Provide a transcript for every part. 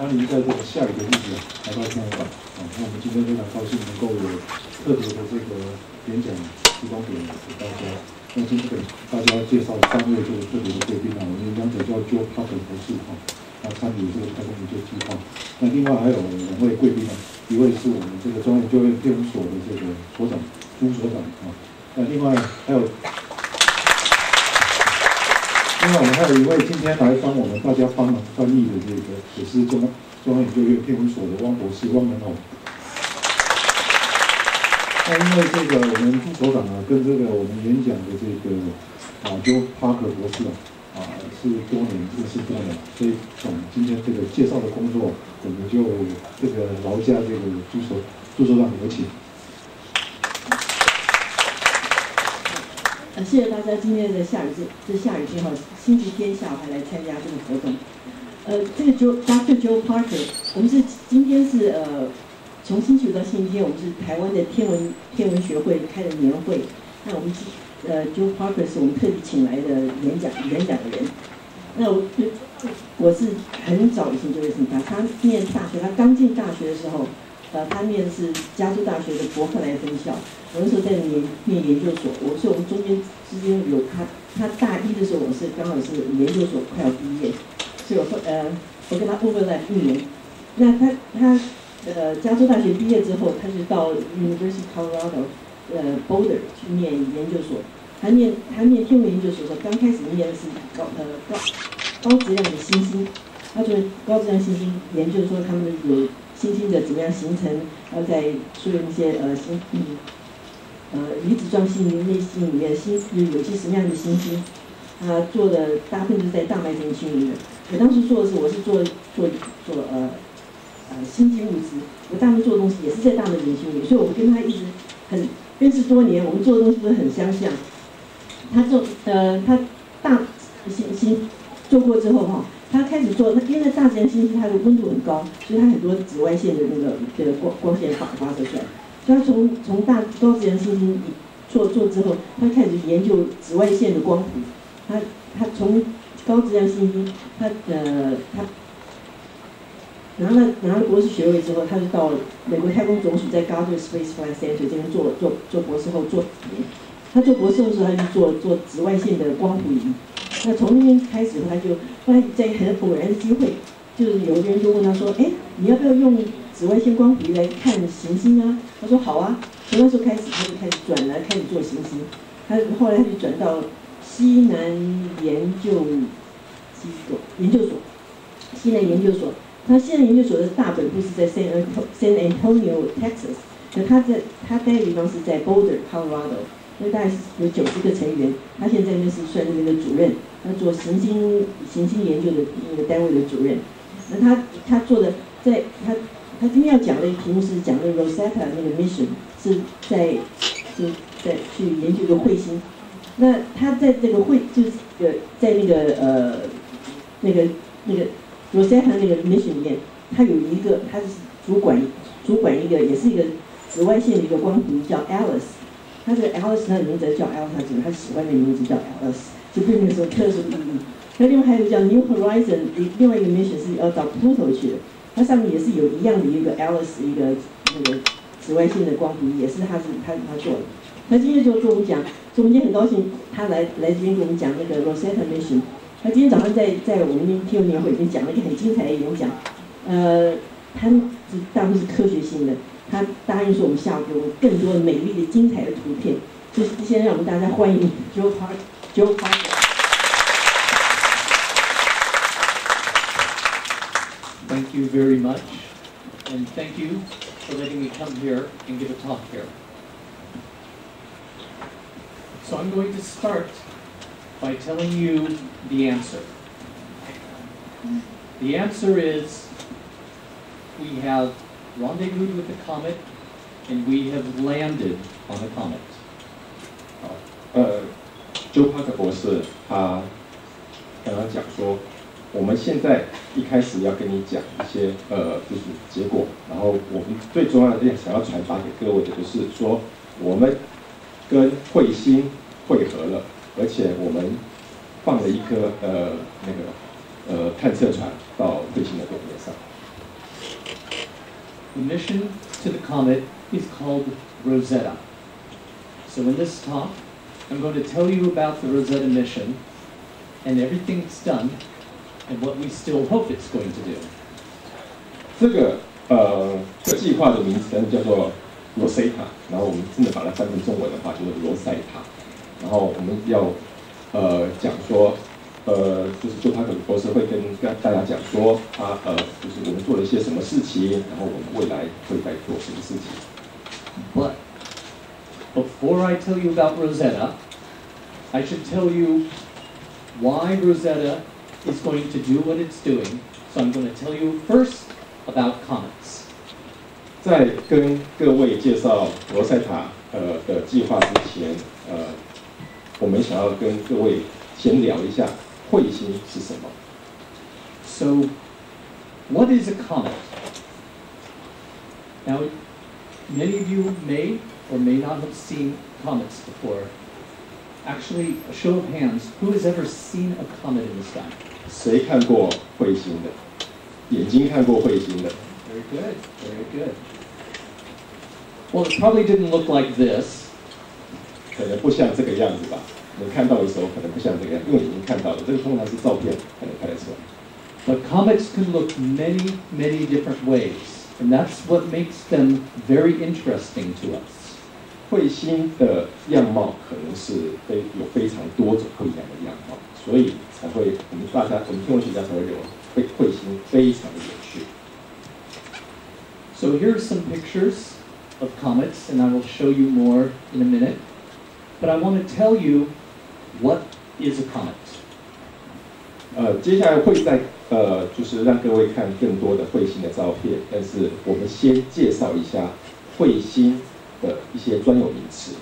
安妮在这个下雨的日子来到天文馆啊，那我们今天非常高兴能够有特别的这个演讲提供给大家。那今天给大家介绍三位这个特别的贵宾啊，我们演讲者叫 Joel Parker 博士哈，他参与这个太空研究计划。那另外还有两位贵宾呢，一位是我们这个中央研究院天文所的这个所长朱所长啊，那另外还有。 另外，我们还有一位今天来帮我们大家帮忙翻译的这个，也是中央研究院天文所的汪博士汪仁宏。那因为这个我们副所长啊，跟这个我们演讲的这个啊 Joel Parker 博士啊，是多年认识多年，所以从今天这个介绍的工作，我们就这个劳驾这个朱所长有请。 谢谢大家今天的下雨这下雨天哈，星期天下午还来参加这个活动。这个 Dr. Joel Parker， 我们是今天是从星期五到星期天，我们是台湾的天文学会开的年会。那我们Joel Parker 是我们特地请来的演讲的人。那我是很早以前就认识他念大学，他刚进大学的时候，他念的是加州大学的伯克莱分校。 我那时候在念研究所，所以我们中间之间有他大一的时候，我是刚好是研究所快要毕业，所以我跟他overlap一年。那他加州大学毕业之后，他就到 University Colorado Boulder 去念研究所。他念天文研究所的时候，刚开始念的是高质量的星星，他就高质量星星研究说他们有星星的怎么样形成，然后再说一些离子状星云类星里面有些什么样的行星，他做的大部分是在大脉神星里面。我当时做的是，我是做星际物质，我大部分做的东西也是在大脉神星里面，所以我跟他一直很认识多年，我们做的东西都很相像。他大行星做过之后哈，他开始做，因为大质量星系它的温度很高，所以它很多紫外线的那个光线发射出来。 他从高质量星星做之后，他开始研究紫外线的光谱。他从高质量星星，他拿了博士学位之后，他就到美国太空总署在 Goddard Space Flight Center 这边做博士后做。他做博士后的时候，他就做紫外线的光谱仪。那从那边开始，后来在很偶然的机会，就是有人就问他说：“哎，你要不要用？” 紫外线光谱来看行星啊，他说好啊。从那时候开始，他就开始转来开始做行星。他后来就转到西南研究所。那西南研究所的大本部是在 San Antonio, Texas。那他待的地方是在 Boulder, Colorado。那大概有90个成员。他现在就是算那边的主任，他做行星研究的那个单位的主任。那他做的在他。 他今天要讲的题目是讲的 Rosetta 那个 mission 是在去研究一个彗星。那他在这个在那个 Rosetta 那个 mission 里面，他有一个他是主管一个也是一个紫外线的一个光谱叫 Alice。他这个 Alice 他的名字叫 Alice， 他喜欢的名字叫 Alice， 就并没有什么特殊意义。那另外还有叫 New Horizon， 另外一个 mission 是要到 Pluto 去的。 它上面也是有一样的一个 Alice 一个那个紫外线的光谱，也是他做的。那今天就跟我们讲，所以我们今天很高兴他来这边跟我们讲那个 Rosetta Mission。他今天早上在我们天文年会已经讲了一个很精彩的演讲。他大部分是科学性的，他答应说我们下午给我们更多美丽的、精彩的图片。就是先让我们大家欢迎Joel Parker。 Thank you very much, and thank you for letting me come here and give a talk here. So I'm going to start by telling you the answer. The answer is we have rendezvoused with the comet, and we have landed on the comet. Joel Parker 博士他刚刚讲说。 我们现在一开始要跟你讲一些就是结果，然后我们最重要的想要传达给各位的就是说，我们跟彗星汇合了，而且我们放了一颗探测船到彗星的表面上。The mission to the comet is called Rosetta. So in this talk, I'm going to tell you about the Rosetta mission and everything it's done and what we still hope it's going to do. 这个计划的名称叫做 Rosetta， 然后我们真的把它翻成中文的话就是罗塞塔。然后我们要讲说，就是Joel Parker博士会跟大家讲说，就是我们做了一些什么事情，然后我们未来会再做什么事情。But before I tell you about Rosetta, I should tell you why Rosetta is going to do what it's doing. So I'm going to tell you first about comets. 在跟各位介绍罗塞塔的计划之前，我们想要跟各位先聊一下彗星是什么。So, what is a comet? Now, many of you may or may not have seen comets before. Actually, a show of hands, who has ever seen a comet in the sky? 谁看过彗星的？ 眼睛看过彗星的。Very good, very good. Well, it probably didn't look like this. 可能不像这个样子吧。你看到的时候可能不像这个样，因为你已经看到了。这个通常是照片才能看得出来。But comets can look many, many different ways, and that's what makes them very interesting to us. 彗星的样貌可能是有非常多种不一样的样貌，所以才会我们天文学家才会认为。 So here are some pictures of comets, and I will show you more in a minute. But I want to tell you what is a comet. 接下来会在就是让各位看更多的彗星的照片，但是我们先介绍一下彗星的一些专有名词。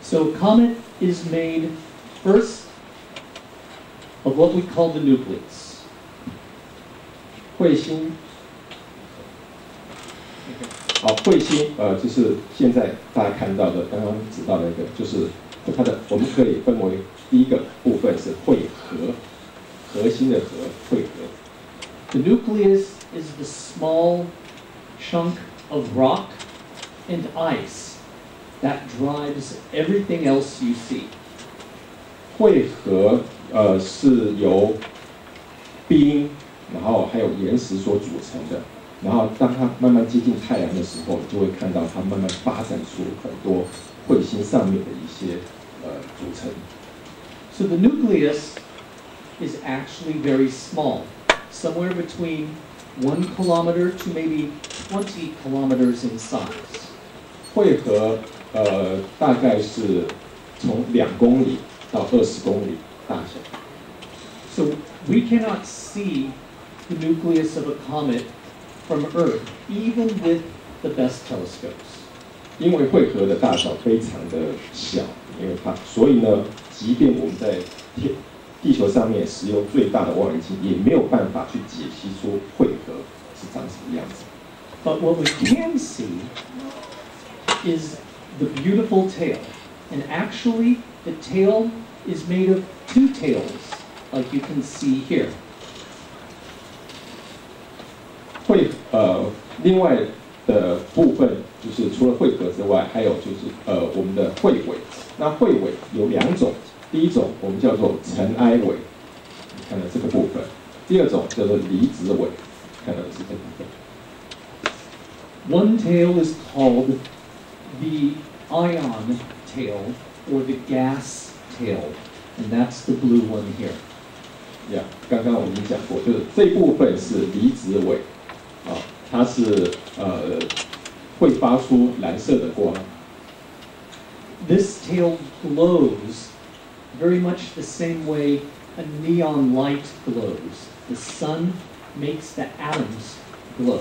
So comet is made first of what we call the nucleus. 彗星，好，彗星，就是现在大家看到的，刚刚指到的那个，就是它的，我们可以分为第一个部分是彗核，核心的核，彗核。The nucleus is the small chunk of rock and ice that drives everything else you see. 彗核，是由冰。 然后还有岩石所组成的，然后当它慢慢接近太阳的时候，就会看到它慢慢发展出很多彗星上面的一些组成。So the nucleus is actually very small, somewhere between 1 kilometer to maybe 20 kilometers in size. 彗核大概是从2公里到20公里大小。So we cannot see the nucleus of a comet from Earth, even with the best telescopes. 因为彗核的大小非常的小，因为它，所以呢，即便我们在地球上面使用最大的望远镜，也没有办法去解析出彗核是长什么样子。But what we can see is the beautiful tail, and actually, the tail is made of 2 tails, like you can see here. 另外的部分就是除了彗核之外，还有就是我们的彗尾。那彗尾有2种，第一种我们叫做尘埃尾，你看到这个部分；第2种叫做离子尾，看到的是这部分。One tail is called the ion tail or the gas tail, and that's the blue one here. Yeah, 刚刚我们讲过，就是这部分是离子尾。 啊，它是会发出蓝色的光。This tail glows very much the same way a neon light glows. The sun makes the atoms glow.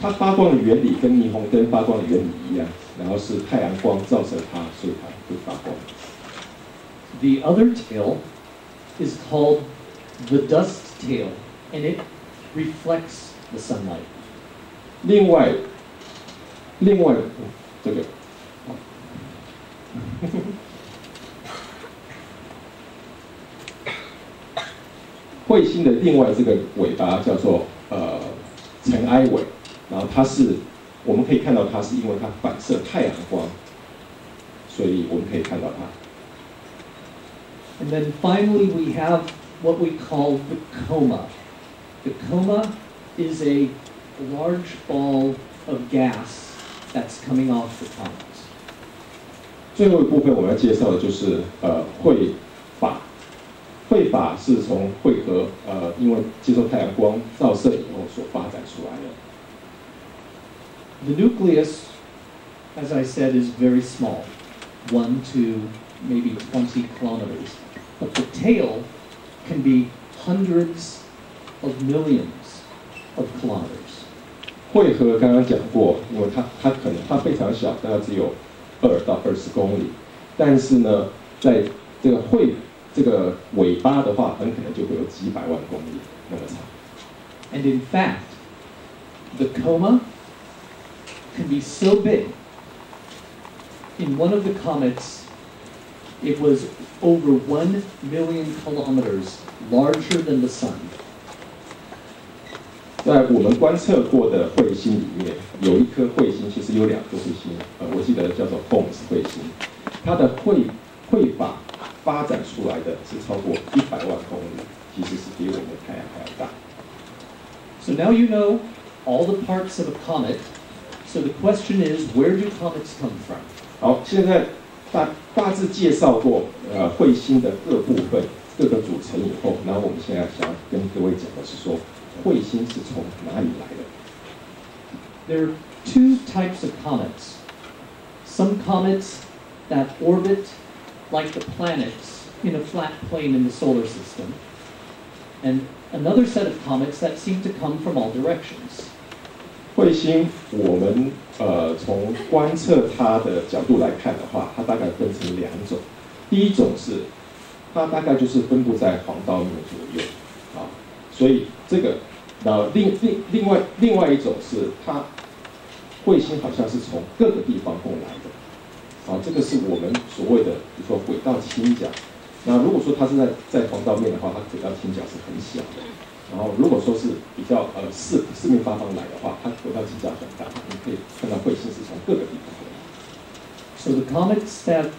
它发光的原理跟霓虹灯发光的原理一样，然后是太阳光照射它，所以它会发光。The other tail is called the dust tail, and it reflects the sunlight. 另外这个彗星的另外这个尾巴叫做尘埃尾，然后它是我们可以看到它是因为它反射太阳光，所以我们可以看到它。And then finally we have what we call the coma. The coma is a large ball of gas that's coming off the comet. 最后一部分我们要介绍的就是会靶。会靶是从会核因为接受太阳光照射以后所发展出来的。The nucleus, as I said, is very small, 1 to maybe 20 kilometers, but the tail can be hundreds of millions of kilometers. 会核刚刚讲过，因为它可能它非常小，大概只有2到20公里，但是呢，在这个会这个尾巴的话，很可能就会有几百万公里那么长。And in fact, the coma can be so big. In one of the comets, it was over 1 million kilometers larger than the sun. 在我们观测过的彗星里面，有一颗彗星，其实有2颗彗星，我记得叫做 Holmes 彗星，它的会靶发展出来的是超过100万公里，其实是比我们的太阳还要大。So now you know all the parts of a comet. So the question is, where do comets come from? 好，现在大致介绍过彗星的各部分、各个组成以后，然后我们现在想跟各位讲的是说。 彗星是从哪里来的 ？There are two types of comets. Some comets that orbit like the planets in a flat plane in the solar system, and another set of comets that seem to come from all directions. 彗星，我们从观测它的角度来看的话，它大概分成2种。第一种是它大概就是分布在黄道面左右，啊，所以。 这个，然后另外一种是它，彗星好像是从各个地方过来的，啊，这个是我们所谓的，比如说轨道倾角。那如果说它是在黄道面的话，它轨道倾角是很小的。然后如果说是比较四面八方来的话，它轨道倾角很大。你可以看到彗星是从各个地方过来。So the comets that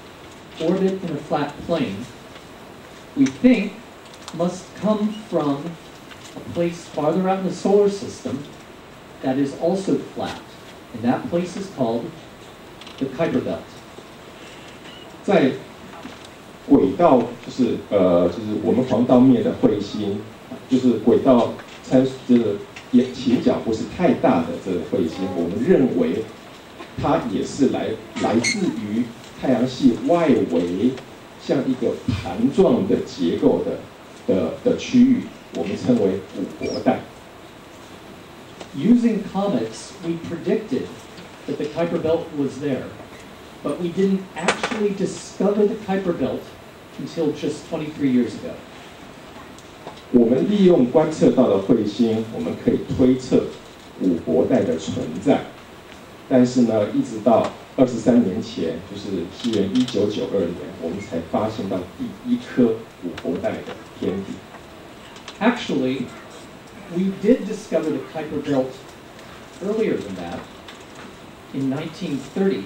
orbit in a flat plane, we think, must come from a place farther out in the solar system that is also flat, and that place is called the Kuiper Belt. 在轨道就是我们黄道面的彗星，就是轨道倾角不是太大的这个彗星，我们认为它也是来自于太阳系外围，像一个盘状的结构的区域。 我们称为古柏带。Using comets, we predicted that the Kuiper Belt was there, but we didn't actually discover the Kuiper Belt until just 23 years ago. 我们利用观测到的彗星，我们可以推测古柏带的存在，但是呢，一直到23年前，就是西元1992年，我们才发现到第1颗古柏带的天体。 Actually, we did discover the Kuiper Belt earlier than that. In 1930,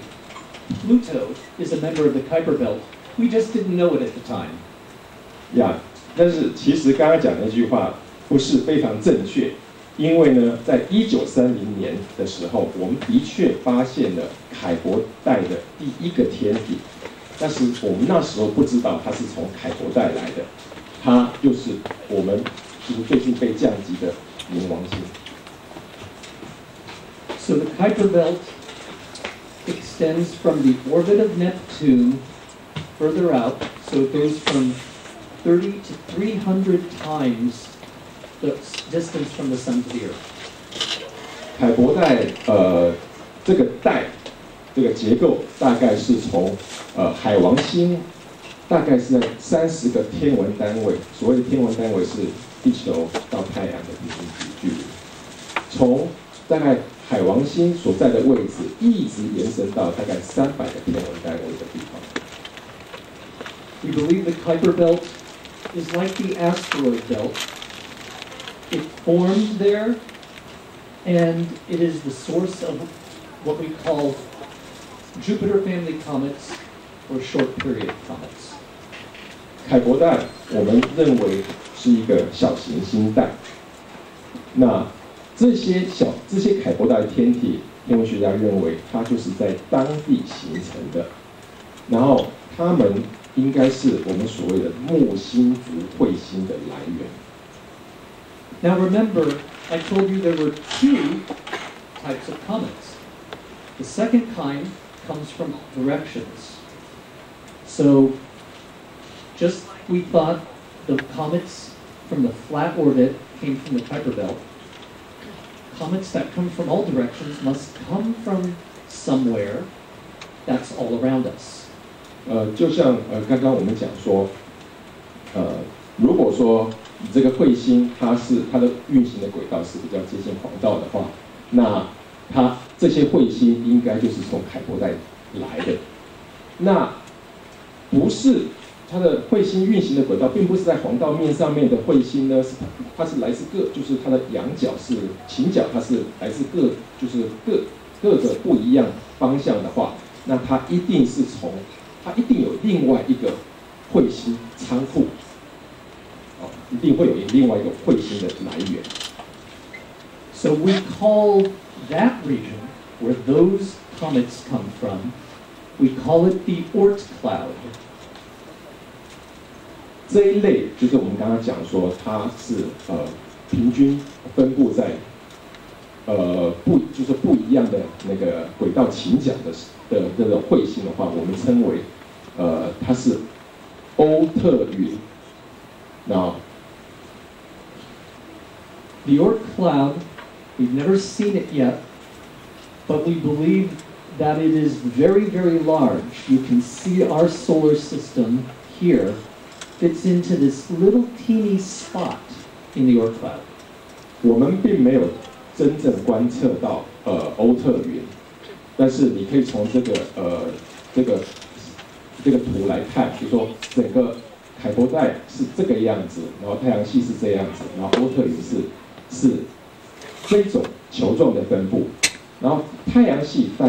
Pluto is a member of the Kuiper Belt. We just didn't know it at the time. Yeah, 但是其实刚刚讲的那句话不是非常正确，因为呢，在1930年的时候，我们的确发现了凯伯带的第1个天体，但是我们那时候不知道它是从凯伯带来的。 它就是我们最近被降级的冥王星。So the Kuiper Belt extends from the orbit of Neptune further out, so it goes from 30 to 300 times the distance from the sun to the Earth. 凯伯带这个结构大概是从海王星。 大概是在30个天文单位，所谓的天文单位是地球到太阳的平均距离，从大概海王星所在的位置一直延伸到大概300个天文单位的地方。We believe the Kuiper Belt is like the asteroid belt. It formed there and it is the source of what we call Jupiter family comets or short period comets. 凯伯带我们认为是一个小行星带。那这些凯伯带天体，天文学家认为它就是在当地形成的，然后它们应该是我们所谓的木星族彗星的来源。Now remember, I told you there were two types of comets. The second kind comes from all directions. So just we thought the comets from the flat orbit came from the Kuiper Belt. Comets that come from all directions must come from somewhere that's all around us. 就像刚刚我们讲说，如果说这个彗星它的运行的轨道是比较接近黄道的话，那它这些彗星应该就是从凯伯带来的。那不是它的彗星运行的轨道，并不是在黄道面上面的彗星呢，它是来自各，就是它的仰角是倾角，它是来自各，就是各个不一样方向的话，那它一定是从。 它一定有另外一个彗星仓库，哦，一定会有另外一个彗星的来源。So we call that region where those comets come from, we call it the Oort cloud. 这一类就是我们刚刚讲说，它是平均分布在不一样的那个轨道倾角的。 的这个彗星的话，我们称为，它是欧特云。Now, the Oort cloud, we've never seen it yet, but we believe that it is very, very large. You can see our solar system here fits into this little teeny spot in the Oort cloud. 我们并没有真正观测到欧特云。 但是你可以从这个图来看，比如说整个凯伯带是这个样子，然后太阳系是这样子，然后欧特云是这种球状的分布，然后太阳系包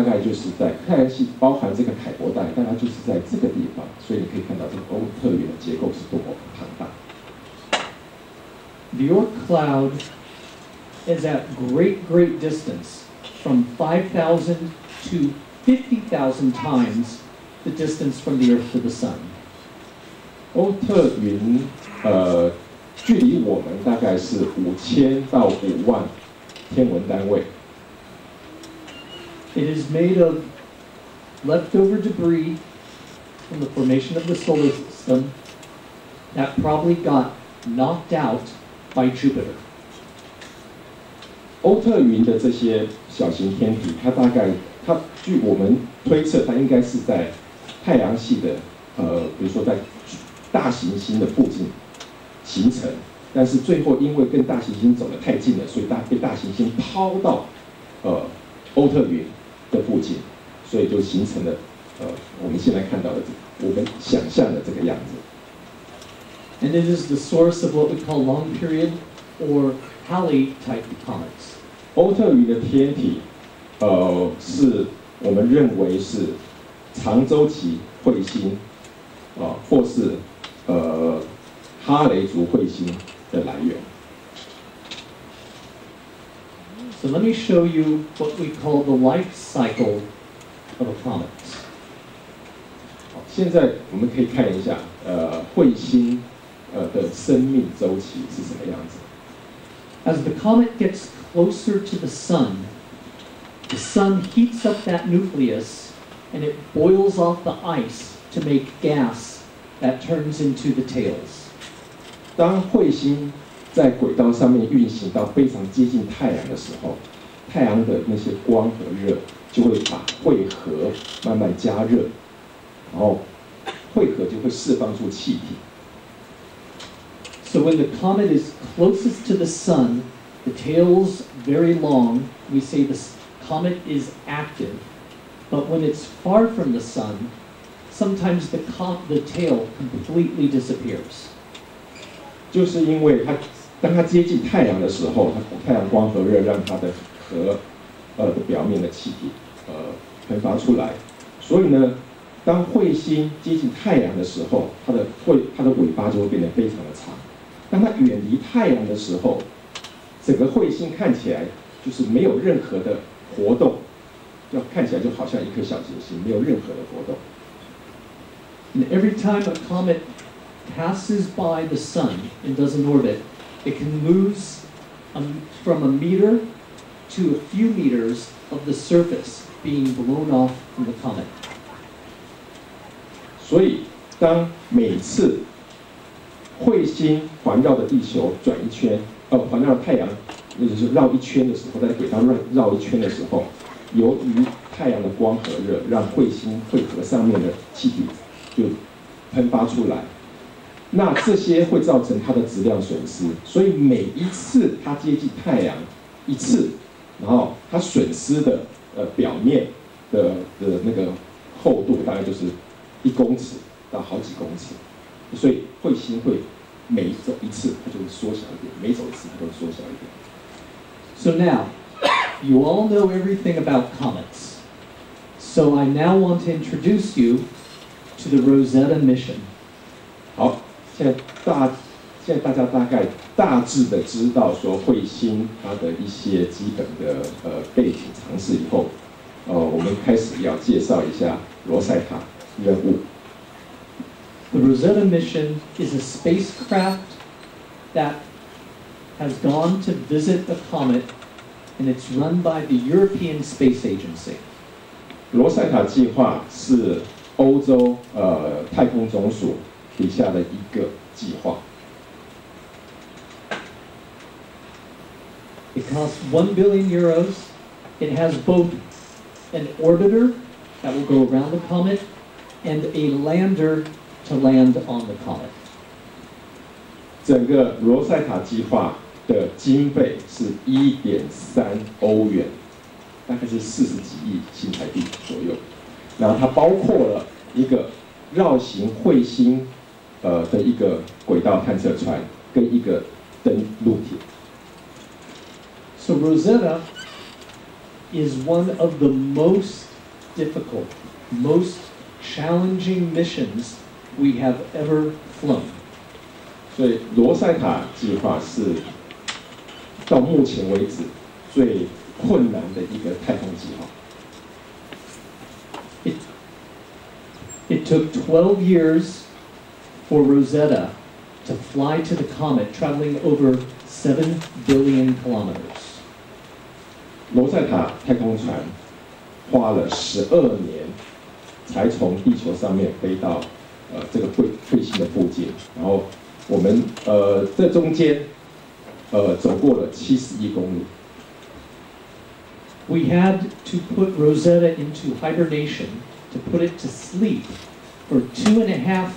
含这个凯伯带，大概就是在这个地方，所以你可以看到这个欧特云的结构是多么庞大。The Oort cloud is at great, great distance. From 5,000 to 50,000 times the distance from the Earth to the Sun. 欧特云，距离我们大概是5000到5万天文单位。It is made of leftover debris from the formation of the solar system that probably got knocked out by Jupiter. 欧特云的这些小型天体，它据我们推测，它应该是在太阳系的比如说在大行星的附近形成，但是最后因为跟大行星走得太近了，所以被大行星抛到欧特云的附近，所以就形成了我们现在看到的我们想象的这个样子。And it is the source of what we call long period or Halley type comets. 欧特云的天体，是我们认为是长周期彗星，或是哈雷族彗星的来源。So let me show you what we call the life cycle of a comet. 现在我们可以看一下，彗星的生命周期是什么样子。 As the comet gets closer to the sun heats up that nucleus and it boils off the ice to make gas that turns into the tails. 当彗星在轨道上面运行到非常接近太阳的时候，太阳的那些光和热就会把彗核慢慢加热，然后彗核就会释放出气体。 So when the comet is closest to the sun, the tail's very long. We say the comet is active. But when it's far from the sun, sometimes the tail completely disappears. 就是因为当它接近太阳的时候，太阳光和热让它的和的表面的气体喷发出来。所以呢，当彗星接近太阳的时候，它的尾巴就会变得非常的长。当它远离太阳的时候，整个彗星看起来就是没有任何的活动，要看起来就好像一颗小行星，没有任何的活动。And every time a comet passes by the sun and does an orbit, it can lose from a meter to a few meters of the surface being blown off from the comet. 所以，当每次彗星环绕着地球转一圈，环绕太阳，那就是绕一圈的时候，在轨道绕一圈的时候，由于太阳的光和热，让彗星会和上面的气体就喷发出来。那这些会造成它的质量损失，所以每一次它接近太阳一次，然后它损失的表面的那个厚度大概就是1公尺到好几公尺，所以彗星会每走一次它就会缩小一点，每走一次它就会缩小一点。So now you all know everything about comets. So I now want to introduce you to the Rosetta mission. 好。现在大家大致的知道说彗星它的一些基本的背景常识以后，我们开始要介绍一下罗塞塔任务。The Rosetta mission is a spacecraft that has gone to visit a comet, and it's run by the European Space Agency. 罗塞塔计划是欧洲太空总署底下的一个计划。It costs 1 billion euros. It has both an orbiter that will go around the comet and a lander to land on the comet. 整个罗塞塔计划的经费是1.3 欧元，大概是40几亿新台币左右。然后它包括了一个绕行彗星的一个轨道探测船跟一个登陆艇。So Rosetta is one of the most difficult, most challenging missions we have ever flown. 所以罗塞塔计划是到目前为止最困难的一个太空计划。It took 12 years for Rosetta to fly to the comet, traveling over 7 billion kilometers. 罗塞塔太空船花了12年才从地球上面飞到这个彗星的附近，然后我们这中间走过了71公里。We had to put Rosetta into hibernation, to put it to sleep for 2.5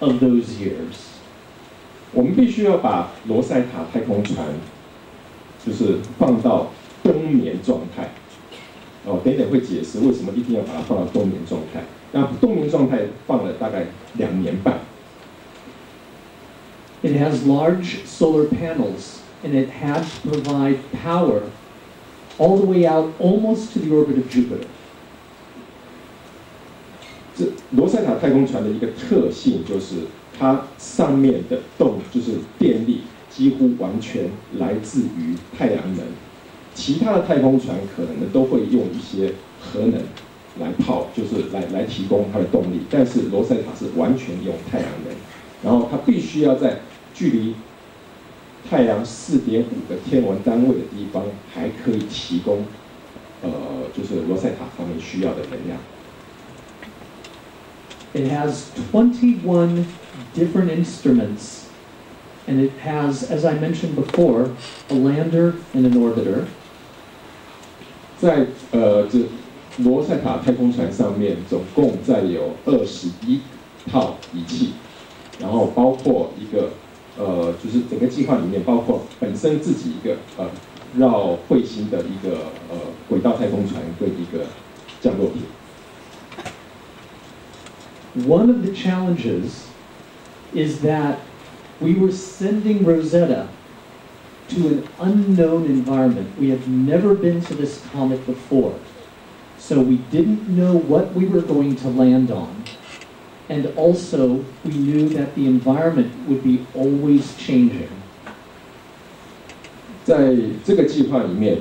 of those years. 我们必须要把罗塞塔太空船就是放到冬眠状态。等一等会解释为什么一定要把它放到冬眠状态。那冬眠状态放了大概2年半。It has large solar panels, and it had to provide power all the way out almost to the orbit of Jupiter. 罗塞塔太空船的一个特性就是它上面的就是电力几乎完全来自于太阳能，其他的太空船可能都会用一些核能来泡，就是来提供它的动力，但是罗塞塔是完全用太阳能，然后它必须要在距离太阳4.5个天文单位的地方还可以提供就是罗塞塔上面需要的能量。It has 21 different instruments, and it has, as I mentioned before, a lander and an orbiter. 在这罗塞塔太空船上面总共载有21套仪器，然后包括一个就是整个计划里面包括本身自己一个绕彗星的一个轨道太空船跟一个降落体。One of the challenges is that we were sending Rosetta to an unknown environment. We have never been to this comet before. So we didn't know what we were going to land on. And also, we knew that the environment would be always changing. 在这个计划里面，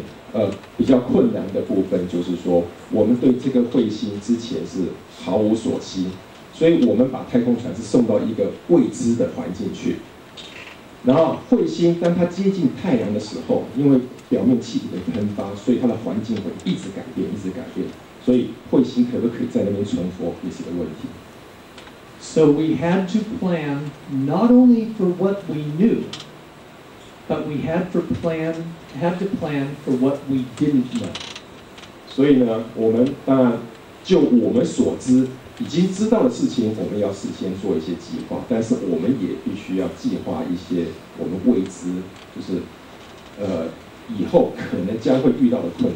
比较困难的部分就是说，我们对这个彗星之前是毫无所知，所以我们把太空船是送到一个未知的环境去。然后彗星当它接近太阳的时候，因为表面气体的喷发，所以它的环境会一直改变，一直改变。所以彗星可不可以在那边存活也是个问题。 So we had to plan not only for what we knew, but we had to plan for what we didn't know. 所以呢，我们当然就我们所知已经知道的事情，我们要事先做一些计划，但是我们也必须要计划一些我们未知，就是以后可能将会遇到的困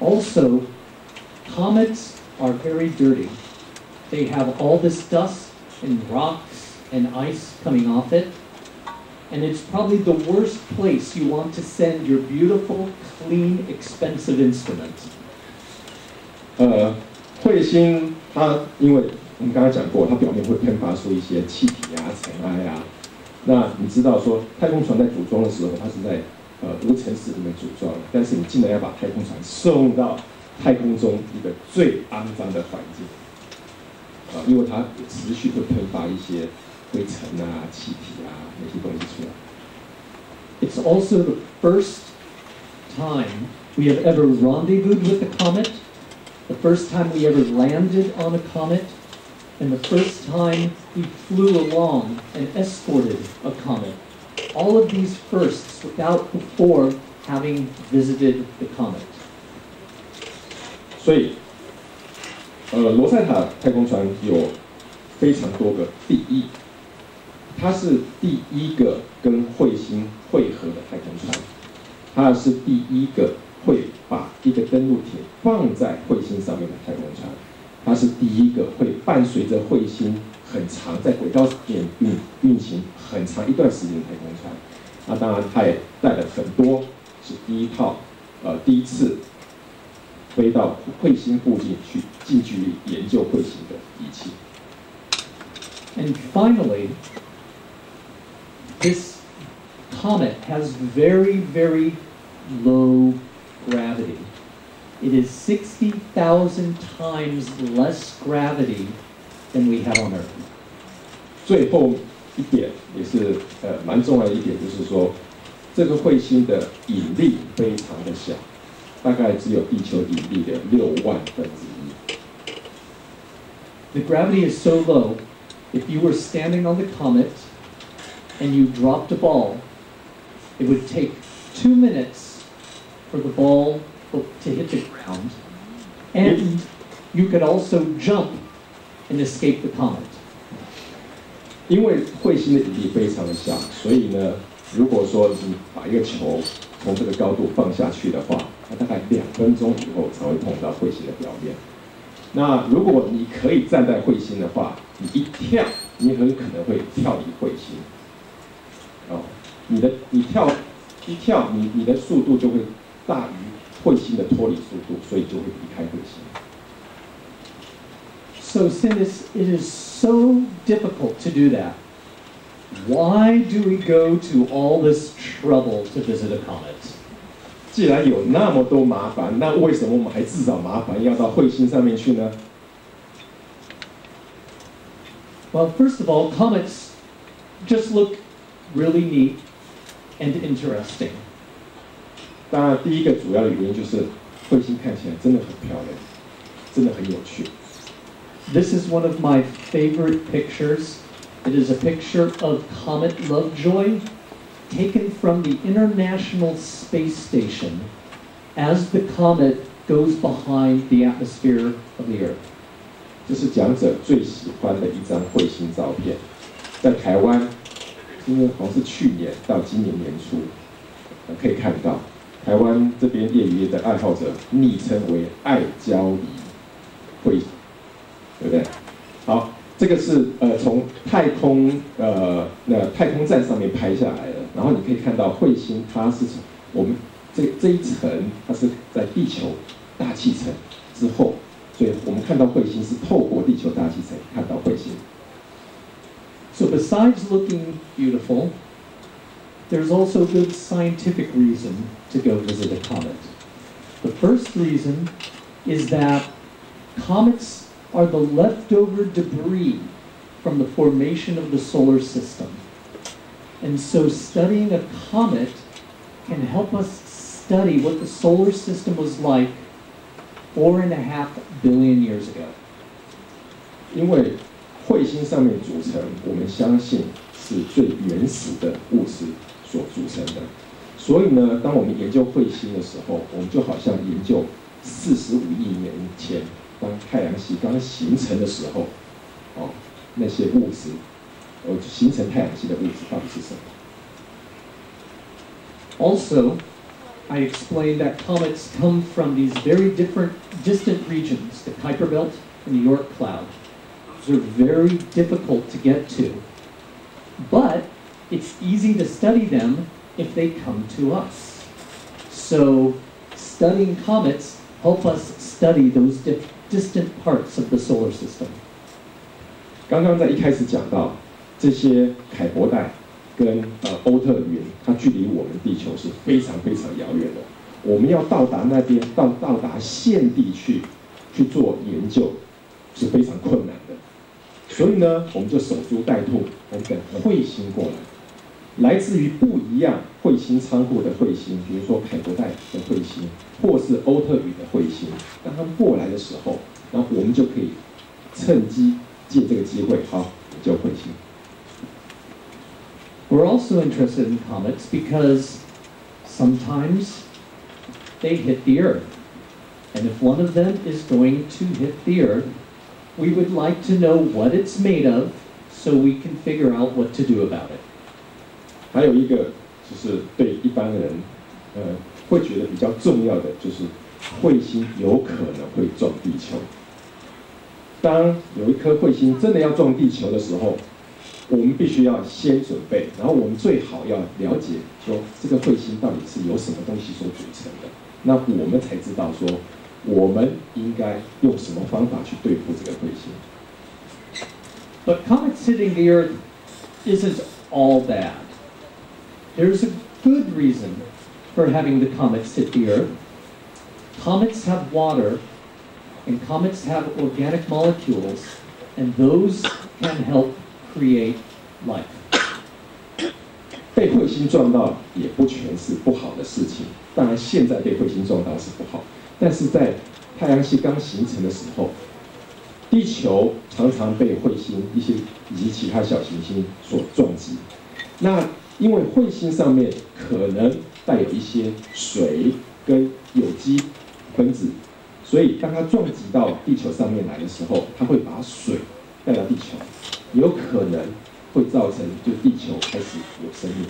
难。Also, comets are very dirty. They have all this dust and rocks and ice coming off it. And it's probably the worst place you want to send your beautiful, clean, expensive instrument. 彗星它因为我们刚刚讲过，它表面会喷发出一些气体啊、尘埃啊。那你知道说，太空船在组装的时候，它是在无尘室里面组装的，但是你竟然要把太空船送到太空中一个最肮脏的环境。 因为它持续会喷发一些灰尘啊、气体啊那些东西出来。It's also the first time we have ever rendezvoused with a comet, the first time we ever landed on a comet, and the first time we flew along and escorted a comet. All of these firsts without before having visited the comet. 所以。 罗塞塔太空船有非常多个第一，它是第一个跟彗星会合的太空船，它是第一个会把一个登陆艇放在彗星上面的太空船，它是第一个会伴随着彗星很长在轨道点运行很长一段时间的太空船。那当然，它也带了很多是第一次。 飞到彗星附近去近距离研究彗星的仪器。And finally, this comet has very, very low gravity. It is 60,000 times less gravity than we have on Earth. 最后一点也是蛮重要的一点，就是说这个彗星的引力非常的小。 大概只有地球引力的1/60,000,000. The gravity is so low, if you were standing on the comet and you dropped a ball, it would take 2 minutes for the ball to hit the ground, and you could also jump and escape the comet. 因为彗星的引力非常的小，所以呢，如果说你把一个球从这个高度放下去的话， 大概2分钟以后才会碰到彗星的表面。那如果你可以站在彗星的话，你一跳，你很可能会跳离彗星。哦，你跳，你的速度就会大于彗星的脱离速度，所以就会离开彗星。So since it is so difficult to do that, why do we go to all this trouble to visit a comet? 既然有那么多麻烦，那为什么我们还自找麻烦要到彗星上面去呢 ？Well, first of all, comets just look really neat and interesting. 当然，第一个主要的原因就是彗星看起来真的很漂亮，真的很有趣。This is one of my favorite pictures. It is a picture of Comet Lovejoy. Taken from the International Space Station as the comet goes behind the atmosphere of the Earth. 这是讲者最喜欢的一张彗星照片，在台湾，因为好像是去年到今年年初，可以看到台湾这边业余的爱好者昵称为“爱交离彗”，对不对？好，这个是从太空站上面拍下来的。然后你可以看到彗星它是从我们这一层，它是在地球大气层之后，所以我们看到彗星是透过地球大气层看到彗星。So besides looking beautiful, there's also good scientific reason to go visit a comet. The first reason is that comets are the leftover debris from the formation of the solar system. And so studying a comet can help us study what the solar system was like 4.5 billion years ago. 因为彗星上面组成，我们相信是最原始的物质所组成的。所以呢，当我们研究彗星的时候，我们就好像研究45亿年前当太阳系刚形成的时候，哦，那些物质，形成太阳系的物质到底是什么？ Also, I explained that comets come from these very different distant regions, the Kuiper Belt and the Oort Cloud. Those are very difficult to get to, but it's easy to study them if they come to us. So studying comets help us study those distant parts of the solar system. 刚刚在一开始讲到这些凯伯带跟欧特云，它距离我们地球是非常非常遥远的。我们要到达那边，到达现地去做研究，是非常困难的。所以呢，我们就守株待兔，我们等彗星过来，来自于不一样彗星仓库的彗星，比如说凯伯带的彗星，或是欧特云的彗星。当它们过来的时候，然后我们就可以趁机借这个机会，好研究彗星。 We're also interested in comets because sometimes they hit the Earth. And if one of them is going to hit the Earth, we would like to know what it's made of so we can figure out what to do about it. 还有一个就是对一般人会觉得比较重要的就是彗星有可能会撞地球。当有一颗彗星真的要撞地球的时候， 我们必须要先准备，然后我们最好要了解说这个彗星到底是由什么东西所组成的，那我们才知道说我们应该用什么方法去对付这个彗星。But comets hitting the Earth isn't all bad. There's a good reason for having the comets hit the Earth. Comets have water, and comets have organic molecules, and those can help create life. 被彗星撞到也不全是不好的事情，当然现在被彗星撞到是不好，但是在太阳系刚形成的时候，地球常常被彗星以及其他小行星所撞击。那因为彗星上面可能带有一些水跟有机分子，所以当它撞击到地球上面来的时候，它会把水带到地球。 有可能会造成就地球开始有生命。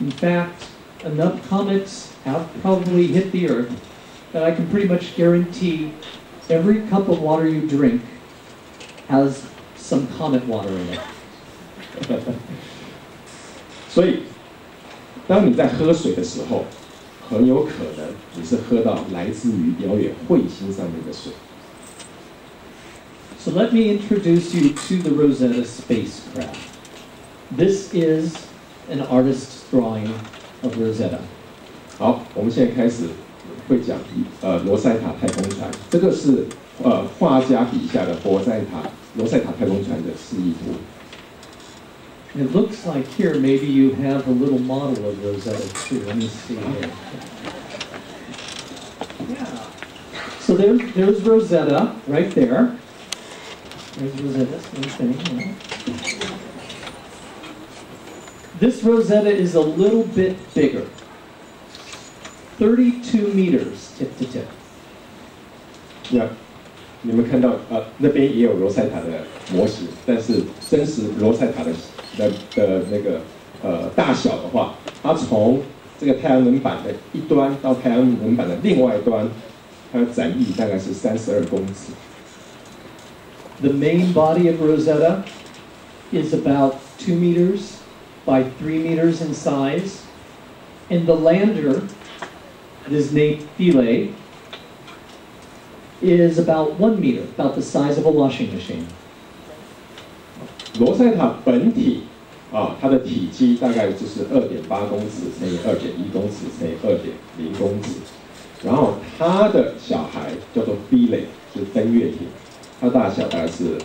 In fact, enough comets have probably hit the Earth that I can pretty much guarantee every cup of water you drink has some comet water in it. 所以，当你在喝水的时候，很有可能你是喝到来自于遥远彗星上面的水。 So let me introduce you to the Rosetta spacecraft. This is an artist's drawing of Rosetta. 好，我们现在开始会讲罗塞塔太空船。这个是画家笔下的罗塞塔太空船的示意图。It looks like here maybe you have a little model of Rosetta too. Let me see here. Yeah. So there's Rosetta right there. This Rosetta is a little bit bigger, 32 meters tip to tip. Yeah, 你们看到那边也有罗塞塔的模型，但是真实罗塞塔的那个大小的话，它从这个太阳能板的一端到太阳能板的另外一端，它的展翼大概是32公尺。 The main body of Rosetta is about 2 meters by 3 meters in size, and the lander, that is named Philae, is about 1 meter, about the size of a washing machine. 罗塞塔本体啊，它的体积大概就是2.8公尺乘以2.1公尺乘以2.0公尺，然后它的小孩叫做 Philae， 就是登月艇，它大小大概是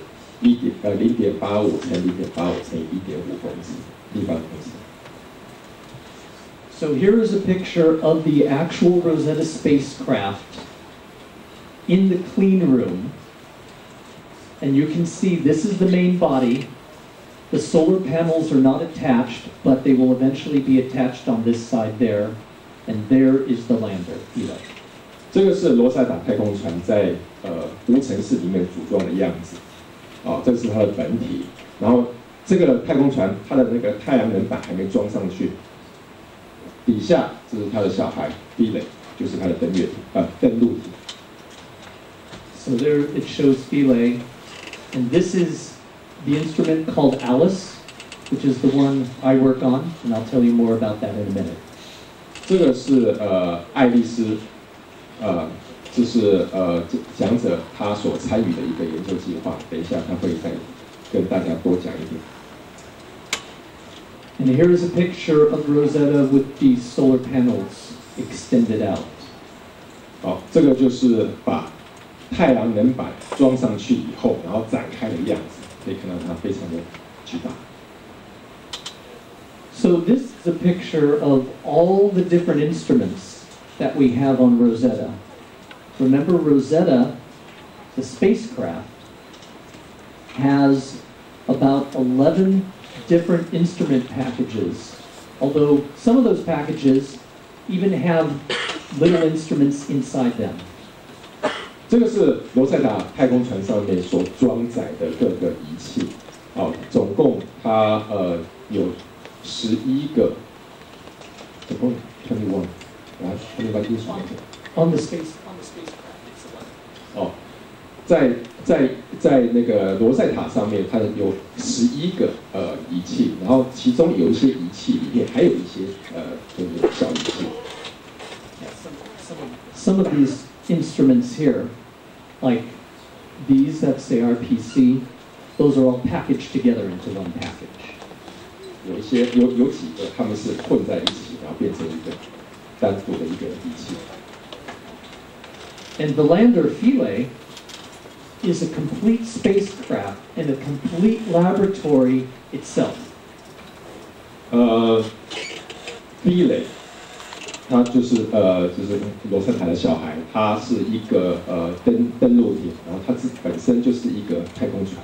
0.85乘0.85乘以1.5公尺，立方公尺。So here is a picture of the actual Rosetta spacecraft in the clean room. And you can see this is the main body. The solar panels are not attached, but they will eventually be attached on this side there. And there is the lander. Philae. 这个是罗塞塔太空船在无尘室里面组装的样子。哦，这是它的本体。然后这个太空船它的那个太阳能板还没装上去，底下这是它的小孩 Philae， 就是它的登月艇登陆艇。So there it shows Philae. And this is the instrument called Alice, which is the one I work on, and I'll tell you more about that in a minute. 这个是爱丽丝，这是讲者他所参与的一个研究计划。等一下他会再跟大家多讲一点。And here is a picture of Rosetta with the solar panels extended out. 好，这个就是把太阳能板装上去以后，然后展开的样子，可以看到它非常的巨大。So this is a picture of all the different instruments that we have on Rosetta. Remember, Rosetta, the spacecraft, has about 11 different instrument packages. Although some of those packages even have little instruments inside them. 这个是罗塞塔太空船上面所装载的各个仪器，哦，总共它有11个，总共 21， 然后21个 instrument。On the spacecraft， 哦，在那个罗塞塔上面，它有11个仪器，然后其中有一些仪器里面还有一些就是小仪器。Some of these instruments here, like these, that's ARPC, those are all packaged together into one package. 有几个它们是混在一起，然后变成一个单独的一个仪器。And the lander Philae is a complete spacecraft and a complete laboratory itself. Philae，它就是就是罗塞塔的小孩，它是一个登陆艇，然后它本身就是一个太空船。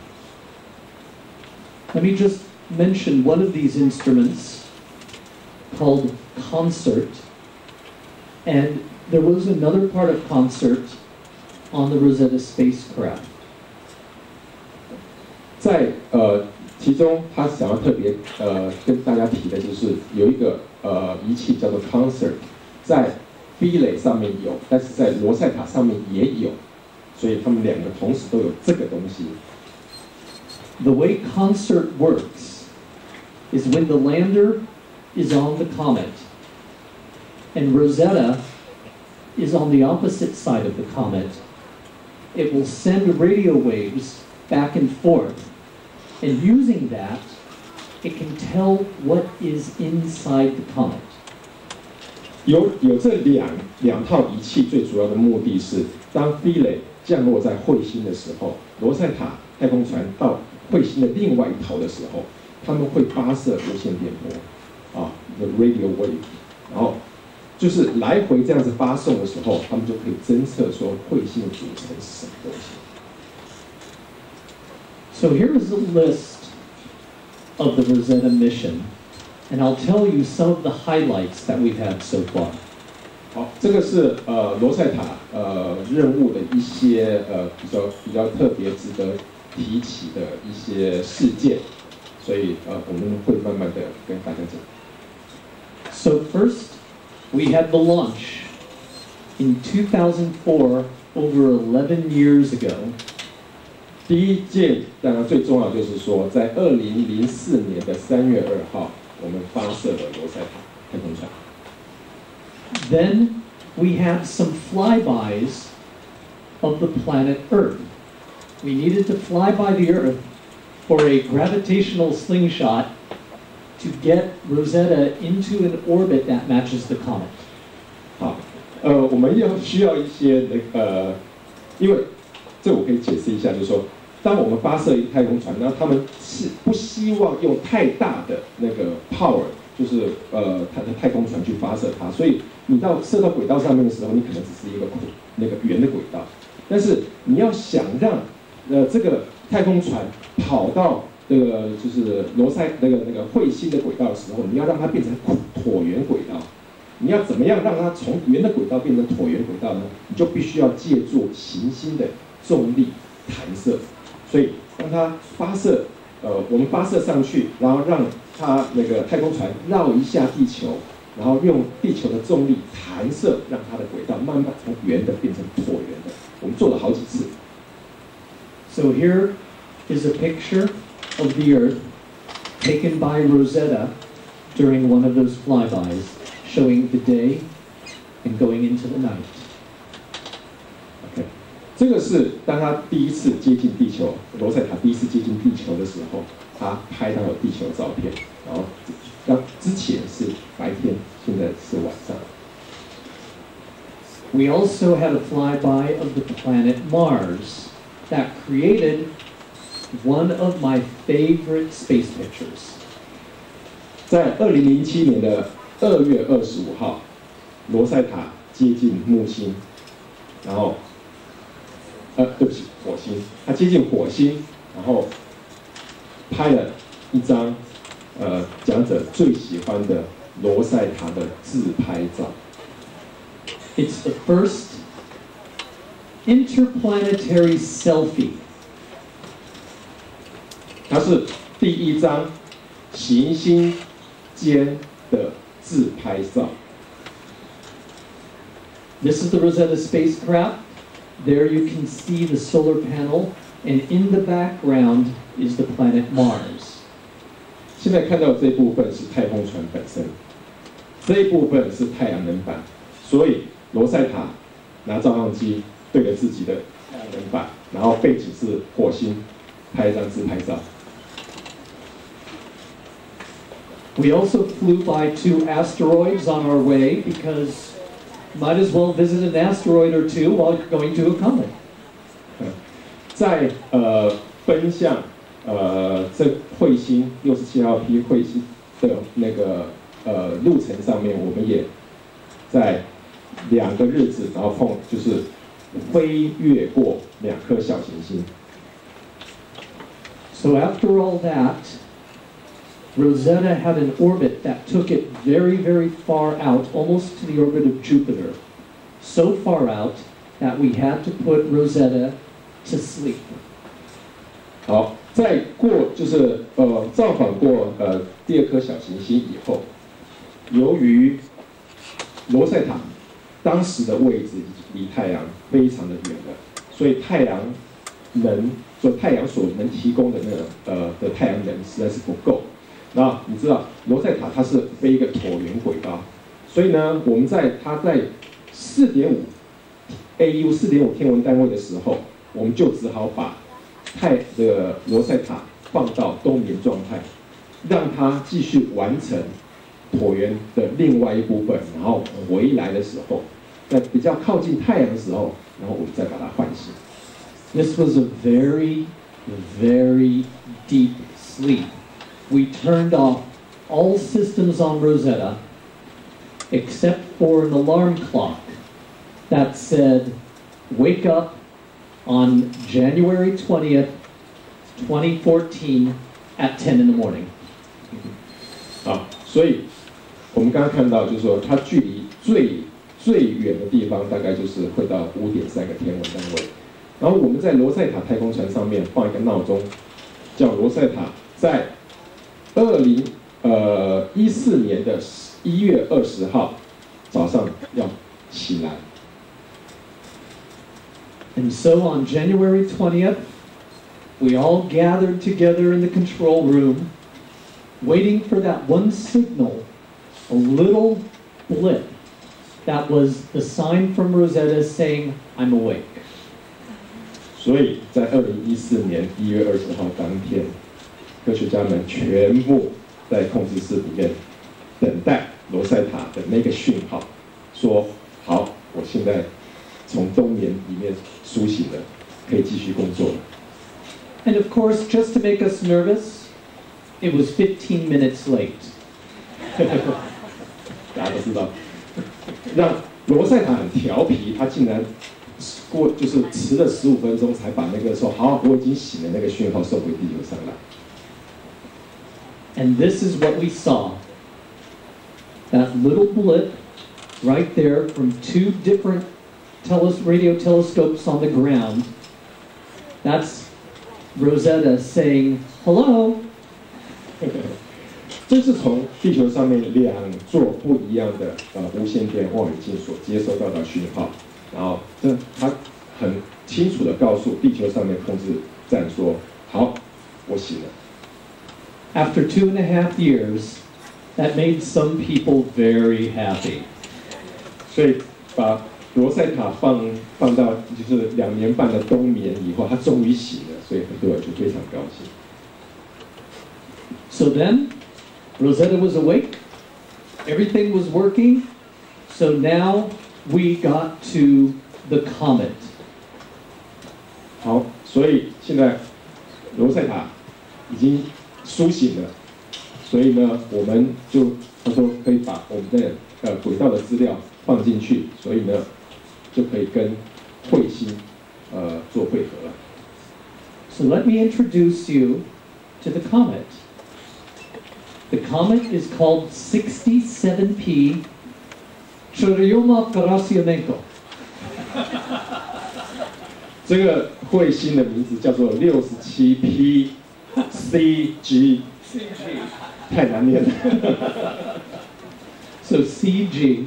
Let me just mention one of these instruments called Concert, and there was another part of Concert on the Rosetta spacecraft. 在其中，他想要特别跟大家提的就是有一个仪器叫做 Concert。在 Philae 上面有，但是在罗塞塔上面也有，所以他们两个同时都有这个东西。The way Concert works is when the lander is on the comet, and Rosetta is on the opposite side of the comet. It will send radio waves back and forth, and using that, it can tell what is inside the comet. 有这两套仪器，最主要的目的是，当 Philae 降落在彗星的时候，罗塞塔太空船到彗星的另外一头的时候，他们会发射无线电波，啊 ，the radio wave， 然后就是来回这样子发送的时候，他们就可以侦测说彗星的组成是什么东西。So here is a list of the Rosetta mission. And I'll tell you some of the highlights that we've had so far. 好，这个是罗塞塔任务的一些比较特别值得提起的一些事件，所以我们会慢慢的跟大家讲。So first, we had the launch in 2004, over 11 years ago. 第一件当然最重要就是说，在2004年的3月2号。我们发射了罗塞塔太空船。Then we had some flybys of the planet Earth. We needed to fly by the Earth for a gravitational slingshot to get Rosetta into an orbit that matches the comet. 好，我们要需要一些因为这我可以解释一下，就是说，当我们发射一太空船，那他们是不希望用太大的那个 power， 就是太空船去发射它，所以你到射到轨道上面的时候，你可能只是一个那个圆的轨道，但是你要想让这个太空船跑到这个就是罗塞那个彗星的轨道的时候，你要让它变成椭圆轨道。你要怎么样让它从圆的轨道变成椭圆轨道呢？你就必须要借助行星的重力弹射。所以当它发射，我们发射上去，然后让它那个太空船绕一下地球，然后用地球的重力弹射，让它的轨道慢慢从圆的变成椭圆的。我们做了好几次。So here is a picture of the Earth taken by Rosetta during one of those flybys, showing the day and going into the night. Okay, 这个是当他第一次接近地球，罗塞塔第一次接近地球的时候，他拍到了地球照片。然后，那之前是白天，现在是晚上。We also had a flyby of the planet Mars that created one of my favorite space pictures. 在2007年的2月25号，罗塞塔接近木星，然后，对不起，火星，它接近火星，然后拍了一张，讲者最喜欢的罗塞塔的自拍照。It's the first interplanetary selfie. 它是第一张行星间的自拍照。This is the Rosetta spacecraft. There you can see the solar panel, and in the background is the planet Mars. 现在看到这一部分是太空船本身，这一部分是太阳能板，所以罗塞塔拿照相机对着自己的太阳能板，然后背景是火星，拍一张自拍照。We also flew by two asteroids on our way because might as well visit an asteroid or two while going to a comet. 在奔向这彗星67P彗星的那个路程上面，我们也在2个日子，然后就是飞越过2颗小行星。So after all that, Rosetta had an orbit that took it very, very far out, almost to the orbit of Jupiter. So far out that we had to put Rosetta to sleep. 好，在过就是造访过2颗小行星以后，由于罗塞塔当时的位置离太阳非常的远了，所以太阳所能提供的太阳能实在是不够。那你知道罗塞塔它是飞一个椭圆轨道，所以呢，我们它在4.5 AU 4.5 天文单位的时候，我们就只好把罗塞塔放到冬眠状态，让它继续完成椭圆的另外一部分，然后回来的时候，在比较靠近太阳的时候，然后我们再把它唤醒。This was a very, very deep sleep. We turned off all systems on Rosetta except for an alarm clock that said, wake up on January 20th, 2014 at 10 in the morning. 好，所以我们刚刚看到，就是说它距离最远的地方大概就是会到5.3个天文单位。然后我们在罗塞塔太空船上面放一个闹钟，叫罗塞塔在2014年的1月20号早上要起来。And so on January 20th, we all gathered together in the control room waiting for that one signal, a little blip that was the sign from Rosetta saying, I'm awake. 所以在2014年1月20号当天，科学家们全部在控制室里面等待罗塞塔的那个讯号，说好，我现在从冬眠里面苏醒了，可以继续工作了。And of course, just to make us nervous, it was 15 minutes late. 大家都知道，让罗塞塔很调皮，他竟然。 过就是迟了15分钟才把那个说好我已经醒了那个讯号送回地球上来。And this is what we saw. That little blip right there from two different radio telescopes on the ground. That's Rosetta saying hello. 这是从地球上面两座不一样的无线电望远镜所接收到的讯号。 然后，他很清楚地告诉地球上面控制站说：“好，我醒了。” After 2.5 years, that made some people very happy. 所以把罗塞塔放到就是2年半的冬眠以后，他终于醒了，所以很多人就非常高兴。So then, Rosetta was awake. Everything was working. So now. We got to the comet. 好，所以现在罗塞塔已经苏醒了，所以呢，我们就他说可以把我们的轨道的资料放进去，所以呢，就可以跟彗星做汇合了。So let me introduce you to the comet. The comet is called 67P. Churyumov-Gerasimenko 这个彗星的名字叫做 67P CG， 太难念了。So CG,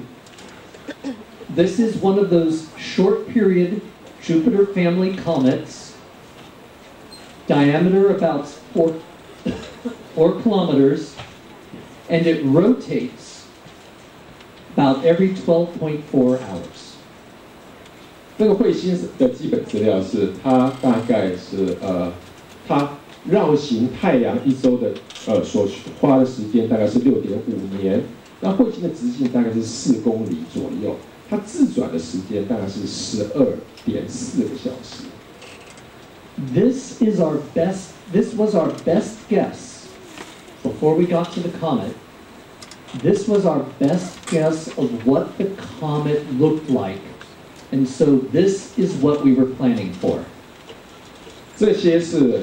this is one of those short-period Jupiter family comets, diameter about 4 kilometers, and it rotates. About every 12.4 hours. 这个彗星的基本资料是，它大概是它绕行太阳一周的所花的时间大概是 6.5 年，那彗星的直径大概是4公里左右，它自转的时间大概是12.4 个小时。This was our best guess before we got to the comet. This was our best guess of what the comet looked like, and so this is what we were planning for. 这些是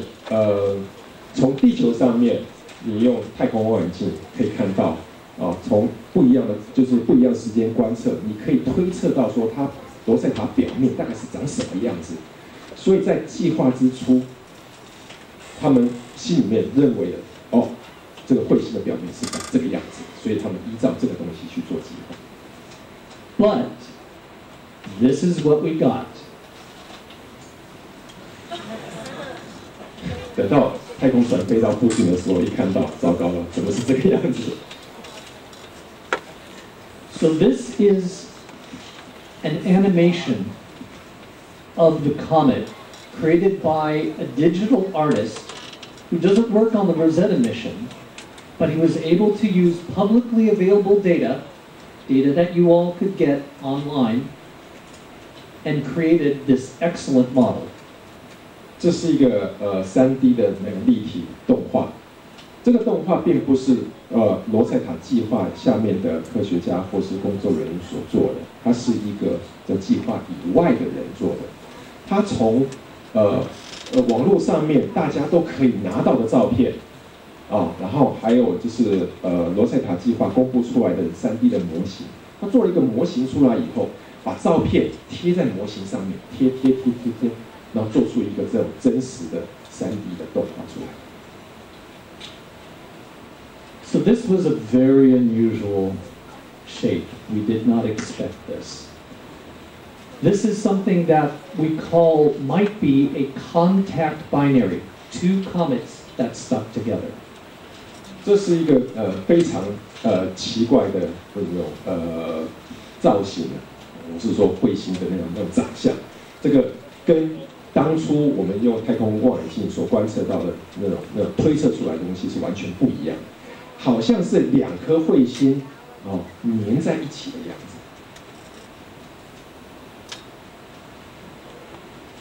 从地球上面，你用太空望远镜可以看到，哦，从不一样的就是不一样的时间观测，你可以推测到说它罗塞塔表面大概是长什么样子。所以在计划之初，他们心里面认为的哦。 这个彗星的表面是长这个样子，所以他们依照这个东西去做计划。But this is what we got. 等到太空船飞到附近的时候，一看到，糟糕了，怎么是这个样子 ？So this is an animation of the comet created by a digital artist who doesn't work on the Rosetta mission. But he was able to use publicly available data, data that you all could get online, and created this excellent model. 这是一个3D 的那个立体动画。这个动画并不是罗塞塔计划下面的科学家或是工作人员所做的，它是一个在计划以外的人做的。它从网络上面大家都可以拿到的照片。 啊，然后还有就是罗塞塔计划公布出来的3D 的模型，他做了一个模型出来以后，把照片贴在模型上面，贴，然后做出一个这种真实的3D 的动画出来。So this was a very unusual shape. We did not expect this. This is something that we call might be a contact binary, two comets that stuck together. 这是一个非常奇怪的那种造型啊，我是说彗星的那种长相，这个跟当初我们用太空望远镜所观测到的那种推测出来的东西是完全不一样，好像是两颗彗星哦粘在一起的样子。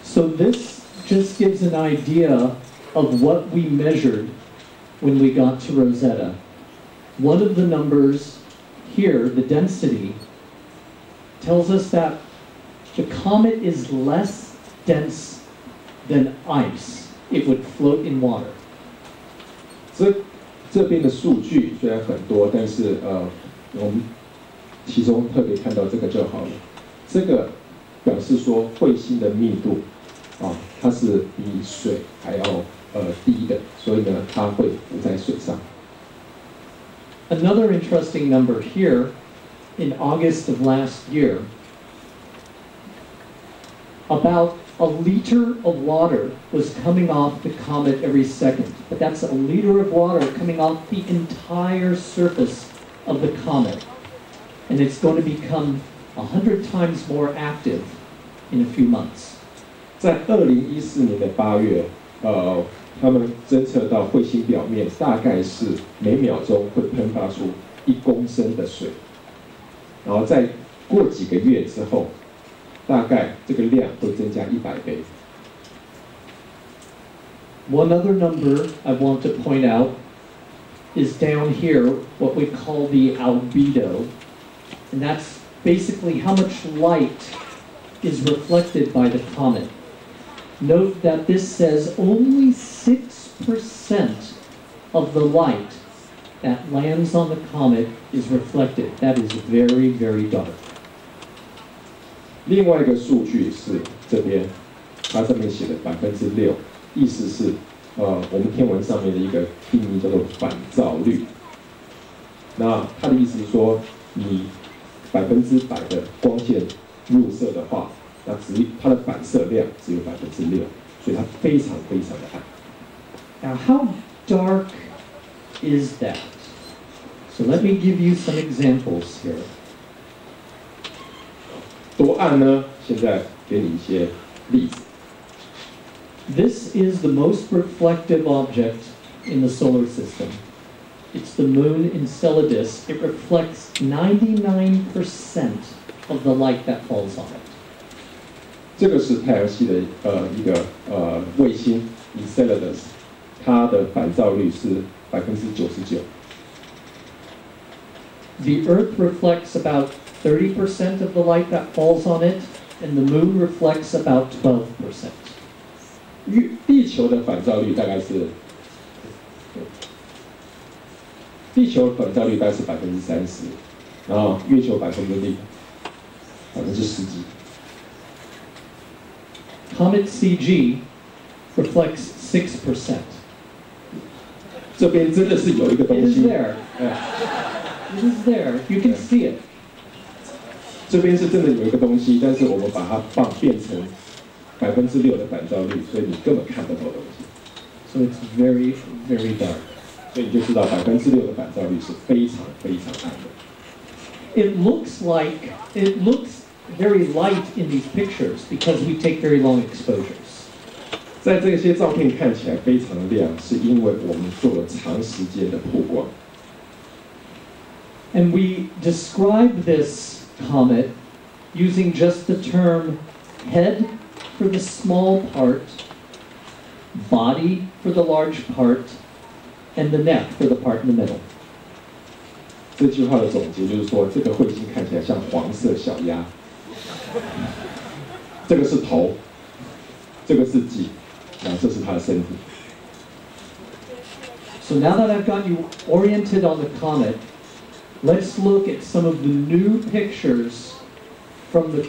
So this just gives an idea of what we measured when we got to Rosetta. One of the numbers here, the density, tells us that the comet is less dense than ice. It would float in water. 这边的数据虽然很多，但是我们其中特别看到这个就好了。这个表示说彗星的密度。 啊，它是比水还要低的，所以呢，它会浮在水上。Another interesting number here, in August of last year, about a liter of water was coming off the comet every second. But that's a liter of water coming off the entire surface of the comet, and it's going to become 100 times more active in a few months. 在2014年的8月，他们侦测到彗星表面大概是每秒钟会喷发出1公升的水，然后再过几个月之后，大概这个量会增加100倍。One other number I want to point out is down here, what we call the albedo, and that's basically how much light is reflected by the comet. Note that this says only 6% of the light that lands on the comet is reflected. That is very, very dark. 另外一个数据是这边，它上面写的6%，意思是我们天文上面的一个定义叫做反照率。那它的意思是说，你100%的光线入射的话。 那它的反射量只有6%，所以它非常非常的暗。Now how dark is that? So let me give you some examples here. 多暗呢？现在给你一些例子。This is the most reflective object in the solar system. It's the moon Enceladus. It reflects 99% of the light that falls on it. 这个是太阳系的一个卫星 Enceladus， 它的反照率是99%。The Earth reflects about 30% of the light that falls on it, and the Moon reflects about 12%. 地球的反照率大概是，30%，然后月球10%几。 Comet CG reflects 6%. 这边真的是有一个东西。It is there. It is there. You can see it. 这边是真的有一个东西，但是我们把它变成6%的反照率，所以你根本看不到东西。So it's very, very dark. 所以你就知道6%的反照率是非常非常暗的。It looks very light in these pictures because we take very long exposures. 在这些照片看起来非常亮，是因为我们做了长时间的曝光。And we describe this comet using just the term head for the small part, body for the large part, and the neck for the part in the middle. 这句话的总结就是说，这个彗星看起来像黄色小鸭。 这个是头，这个是脊，然后这是它的身体。So now that I've got you oriented on the comet, let's look at some of the new pictures from the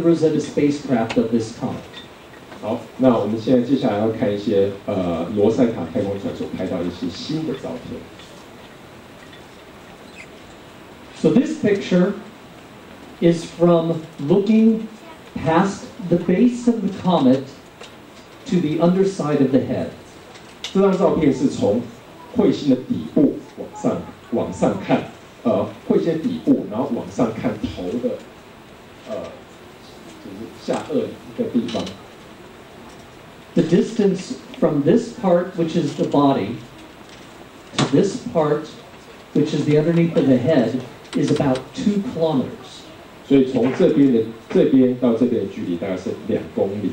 Rosetta spacecraft of this comet. 好，那我们现在接下来要看一些罗塞塔太空船所拍到一些新的照片。So this picture is from looking past the base of the comet to the underside of the head. 这张照片是从彗星的底部往上看，彗星的底部，然后往上看头的，就是下颚一个地方。The distance from this part, which is the body, to this part, which is the underneath of the head, is about 2 kilometers. 所以从这边到这边的距离大概是2公里，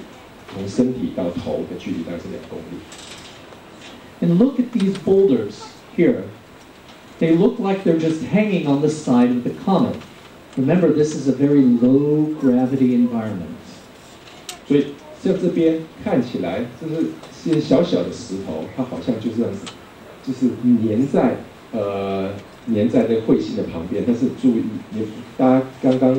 从身体到头的距离大概是2公里。And look at these boulders here. They look like they're just hanging on the side of the comet. Remember, this is a very low gravity environment. 所以像这边看起来，这些小小的石头，它好像就这样子，就是粘在那彗星的旁边。但是注意，大家刚刚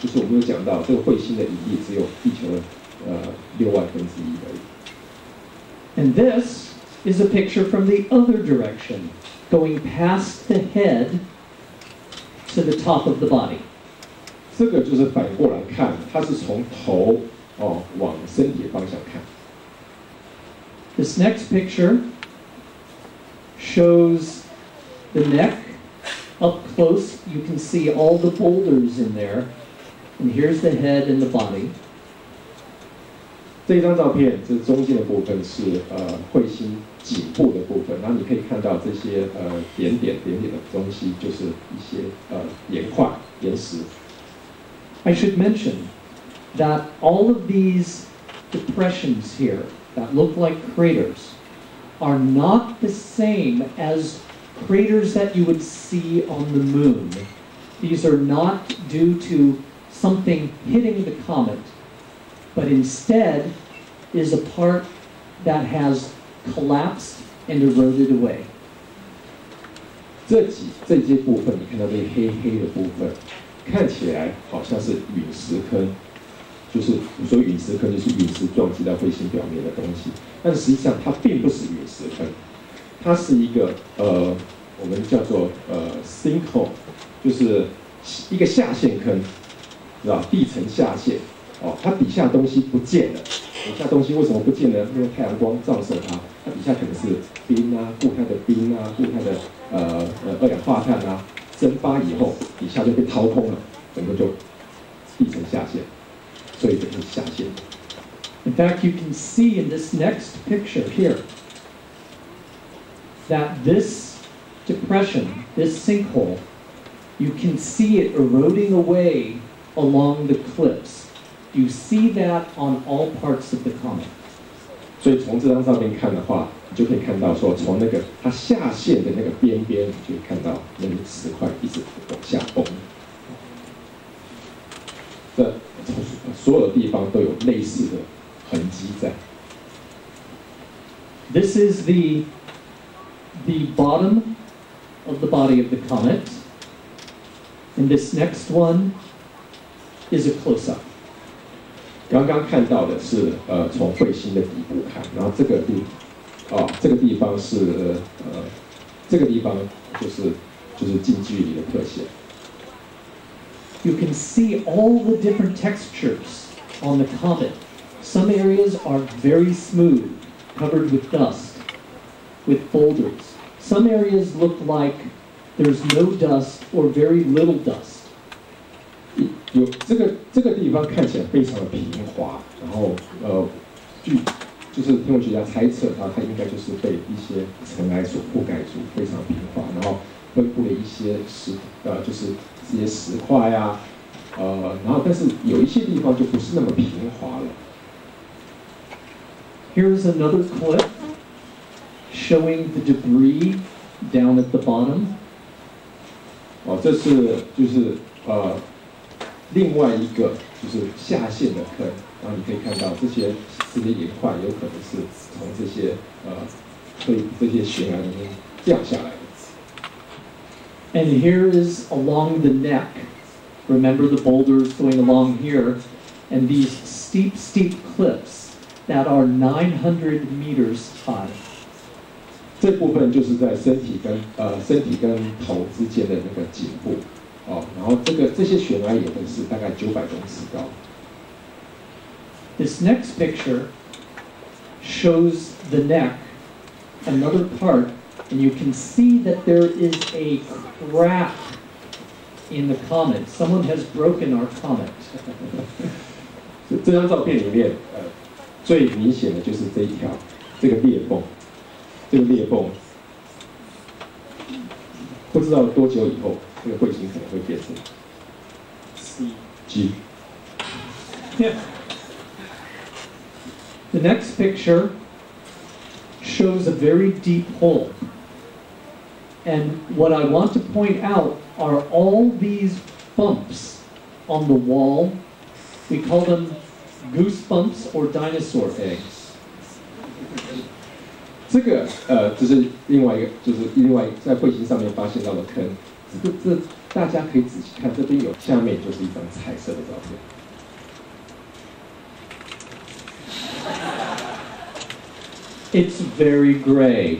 就是我们有讲到，这个彗星的引力只有地球的1/6000而已。And this is a picture from the other direction, going past the head to the top of the body. 这个就是反过来看，它是从头往身体方向看。This next picture shows the neck up close. You can see all the boulders in there, and here's the head and the body. 这一张照片，这中间的部分是彗星颈部的部分，然后你可以看到这些点点的东西，就是一些岩块、岩石。I should mention that all of these depressions here that look like craters are not the same as craters that you would see on the moon. These are not due to something hitting the comet, but instead is a part that has collapsed and eroded away. 这些部分，你看到这些黑黑的部分，看起来好像是陨石坑，就是所谓陨石坑就是陨石撞击到彗星表面的东西。但实际上它并不是陨石坑，它是一个我们叫做sinkhole， 就是一个下陷坑，是吧？地层下陷。它底下东西不见了。底下东西为什么不见呢？因为太阳光照射它，它底下可能是冰啊，固态的冰啊，固态的二氧化碳啊，蒸发以后底下就被掏空了，整个就地层下陷，所以就是下陷。In fact, you can see in this next picture here that this depression, this sinkhole, you can see it eroding away along the cliffs. You see that on all parts of the comet. 所以从这张照片看的话，你就可以看到说，从那个它下陷的那个边边，你就可以看到那个石块一直往下崩。这所有的地方都有类似的痕迹在。This is the bottom of the body of the comet, and this next one is a close-up. 刚刚看到的是从彗星的底部看，然后这个地方是这个地方就是近距离的特写。You can see all the different textures on the comet. Some areas are very smooth, covered with dust, with boulders. Some areas look like there's no dust or very little dust. 有这个地方看起来非常的平滑，然后就是天文学家猜测它应该就是被一些尘埃所覆盖住，非常平滑，然后分布了一些就是这些石块啊，然后但是有一些地方就不是那么平滑了。Here's another clip showing the debris down at the bottom. 这是就是另外一个就是下陷的坑，然后你可以看到这些岩块有可能是从这些悬崖里面掉下来的。And here is along the neck. Remember the boulders going along here, and these steep cliffs that are 900 meters high. 这部分就是在身体跟头之间的那个颈部。然后这些悬崖也都是大概900公尺高。This next picture shows the neck, another part and you can see that there is a crack in the comet. Someone has broken our comet. 这张照片里面，最明显的就是这一条，这个裂缝，这个裂缝，不知道多久以后，这个彗星可能会变成 CG。 Yeah. The next picture shows a very deep hole. And what I want to point out are all these bumps on the wall. We call them goose bumps or dinosaur eggs. 这个就是另外一个，就是另外在彗星上面发现到的坑。这大家可以仔细看，这边有，下面就是一张彩色的照片。 It's very gray.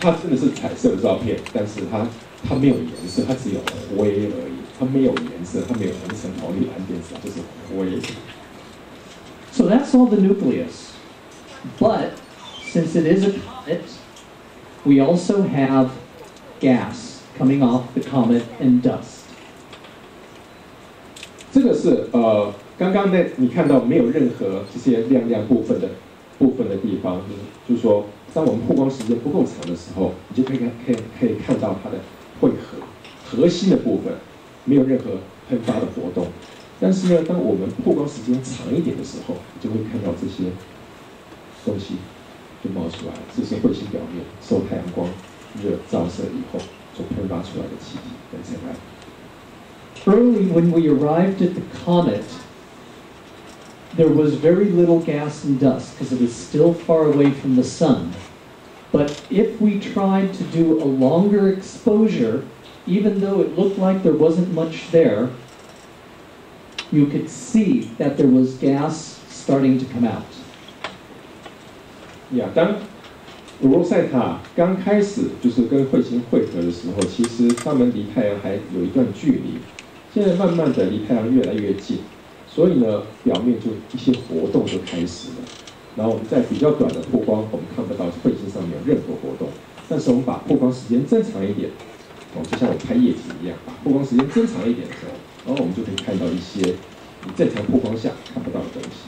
它真的是彩色的照片，但是它没有颜色，它只有灰而已。它没有颜色，它没有红橙黄绿蓝靛紫，就是灰。So that's all the nucleus. But since it is a comet, we also have gas coming off the comet and dust. 这个是刚刚那你看到没有任何这些亮部分的地方，就是说，当我们曝光时间不够长的时候，你就可以看到它的汇合核心的部分，没有任何喷发的活动。但是呢，当我们曝光时间长一点的时候，你就会看到这些东西就冒出来，这是彗星表面受太阳光热照射以后所喷发出来的气体跟尘埃。Early when we arrived at the comet. There was very little gas and dust because it was still far away from the sun. But if we tried to do a longer exposure, even though it looked like there wasn't much there, you could see that there was gas starting to come out. Yeah, 当鲁洛塞塔刚开始就是跟彗星汇合的时候，其实他们离太阳还有一段距离。现在慢慢的离太阳越来越近。 所以呢，表面就一些活动就开始了。然后我们在比较短的曝光，我们看不到彗星上面有任何活动。但是我们把曝光时间增长一点，哦，就像我拍夜景一样，把曝光时间增长一点的时候，然后我们就可以看到一些你正常曝光下看不到的东西。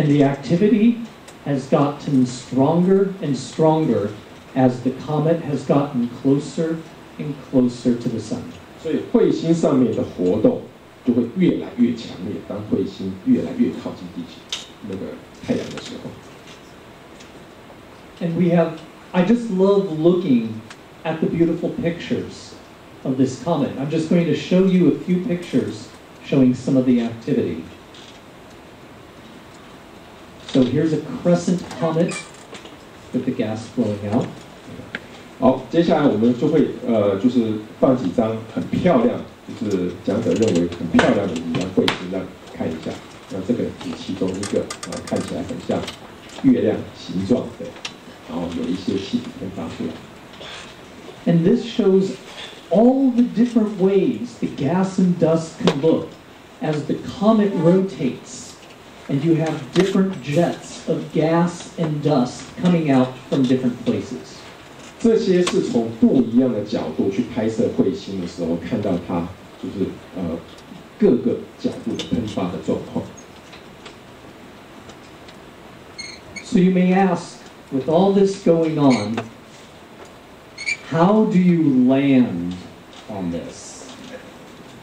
And the activity has gotten stronger and stronger as the comet has gotten closer and closer to the sun. 所以彗星上面的活动。 就会越来越强烈。当彗星越来越靠近地球，那个太阳的时候。And we have, I just love looking at the beautiful pictures of this comet. I'm just going to show you a few pictures showing some of the activity. So here's a crescent comet with the gas flowing out. 好，接下来我们就会就是放几张很漂亮。 就是讲者认为很漂亮的一张彗星，让看一下。那这个是其中一个，看起来很像月亮形状的，然后有一些气体喷发出来。And this shows all the different ways the gas and dust can look as the comet rotates, and you have different jets of gas and dust coming out from different places. 这些是从不一样的角度去拍摄彗星的时候，看到它就是各个角度的喷发的状况。So you may ask, with all this going on, how do you land on this?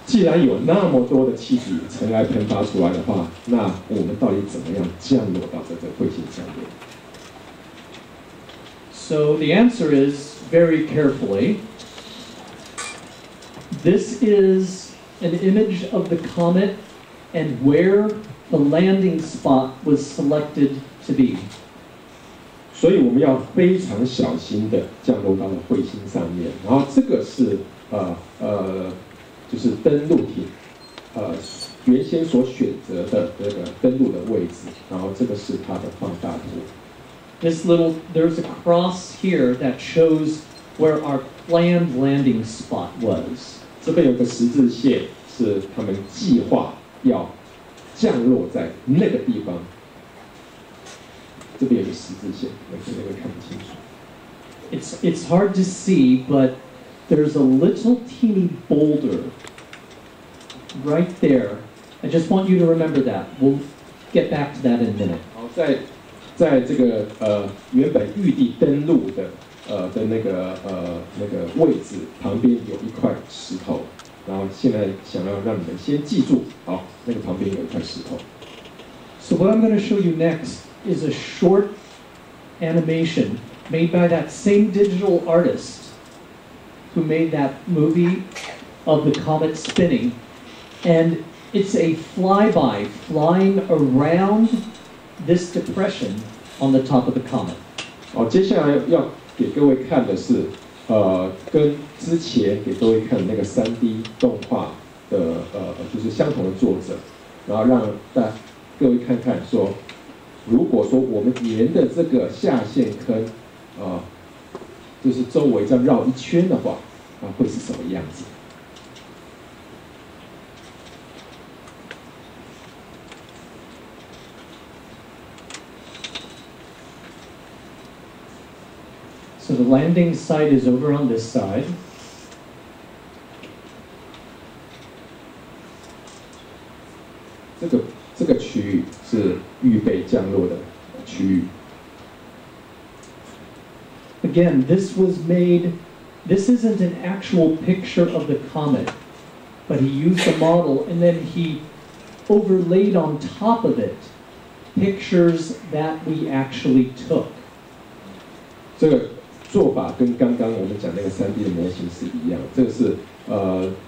既然有那么多的气体尘埃喷发出来的话，那我们到底怎么样降落到这个彗星上面？ So the answer is, very carefully, this is an image of the comet and where the landing spot was selected to be. 所以我们要非常小心的降落到了彗星上面。然后这个是就是登陆艇原先所选择的这个登陆的位置。然后这个是它的放大图。 This little, there's a cross here that shows where our planned landing spot was. 这边有个十字线，是他们计划要降落在那个地方。这边有个十字线，我可能会看不清楚。It's hard to see, but there's a little teeny boulder right there. I just want you to remember that. We'll get back to that in a minute. 好，在这个原本预定登陆的那个位置旁边有一块石头，然后现在想要让你们先记住，好，那个旁边有一块石头。 So what I'm going to show you next is a short animation made by that same digital artist who made that movie of the comet spinning. And it's a flyby flying around this depression on the top of the comet. 好，接下来要给各位看的是，跟之前给各位看的那个 3D 动画的就是相同的作者，然后让各位看看说，如果说我们沿着这个下陷坑，就是周围这样绕一圈的话，啊，会是什么样子？ So the landing site is over on this side. This area is ready to land. Again, this was made. This isn't an actual picture of the comet, but he used a model and then he overlaid on top of it pictures that we actually took. 做法跟刚刚我们讲那个 3D 的模型是一样，这个是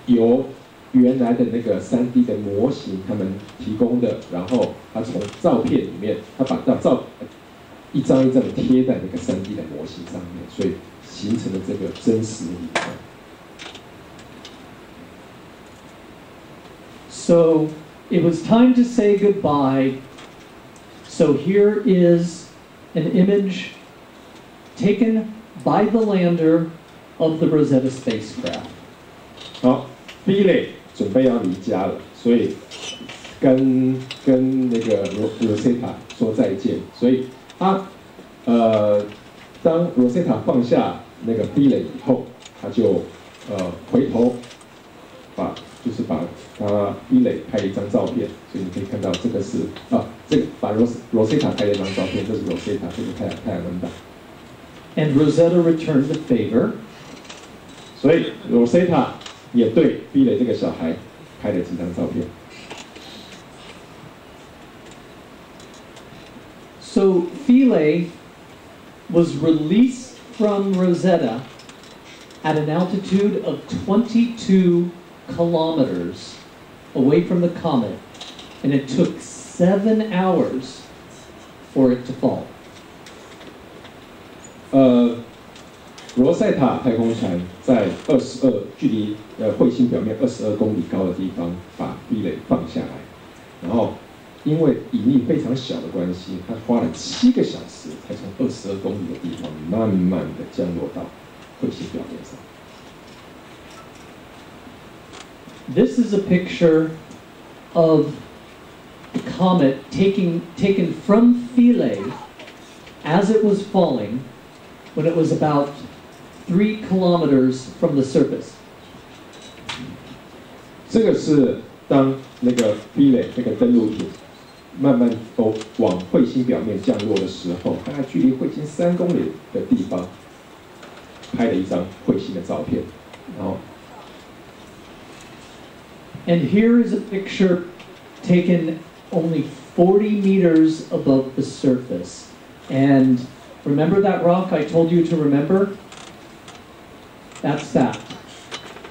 由原来的那个 3D 的模型他们提供的，然后他从照片里面，他把一张一张贴在那个 3D 的模型上面，所以形成了这个真实影像。So it was time to say goodbye. So here is an image taken by the lander of the Rosetta spacecraft. 好 ，Philae 准备要离家了，所以跟那个 Rosetta 说再见。所以他当 Rosetta 放下那个 Philae 以后，他就回头把他 Philae 拍一张照片。所以你可以看到这个是这个把 Rosetta 拍了一张照片，这是 Rosetta 这个太阳能板。 And Rosetta returned the favor. 所以 Rosetta 也对Philae这个小孩拍了几张照片。So Philae was released from Rosetta at an altitude of 22 kilometers away from the comet, and it took 7 hours for it to fall. 罗塞塔太空船在距离彗星表面22公里高的地方把Philae放下来，然后因为引力非常小的关系，它花了7个小时才从22公里的地方慢慢的降落到彗星表面上。This is a picture of the comet taken from Philae as it was falling. When it was about 3 kilometers from the surface. 这个是当那个Philae那个登陆艇慢慢往彗星表面降落的时候，大概距离彗星3公里的地方拍了一张彗星的照片。然后 ，And here is a picture taken only 40 meters above the surface, and remember that rock I told you to remember? That's that.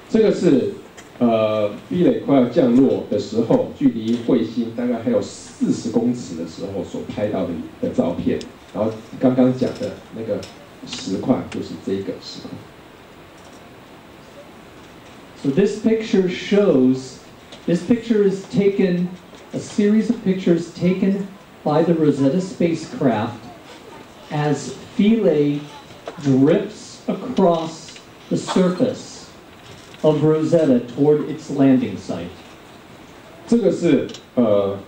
这个是Philae快要降落的时候，距离彗星大概还有40公尺的时候所拍到的照片。然后刚刚讲的那个石块就是这个石块。So a series of pictures taken by the Rosetta spacecraft. As Philae drifts across the surface of Rosetta toward its landing site. 这个是罗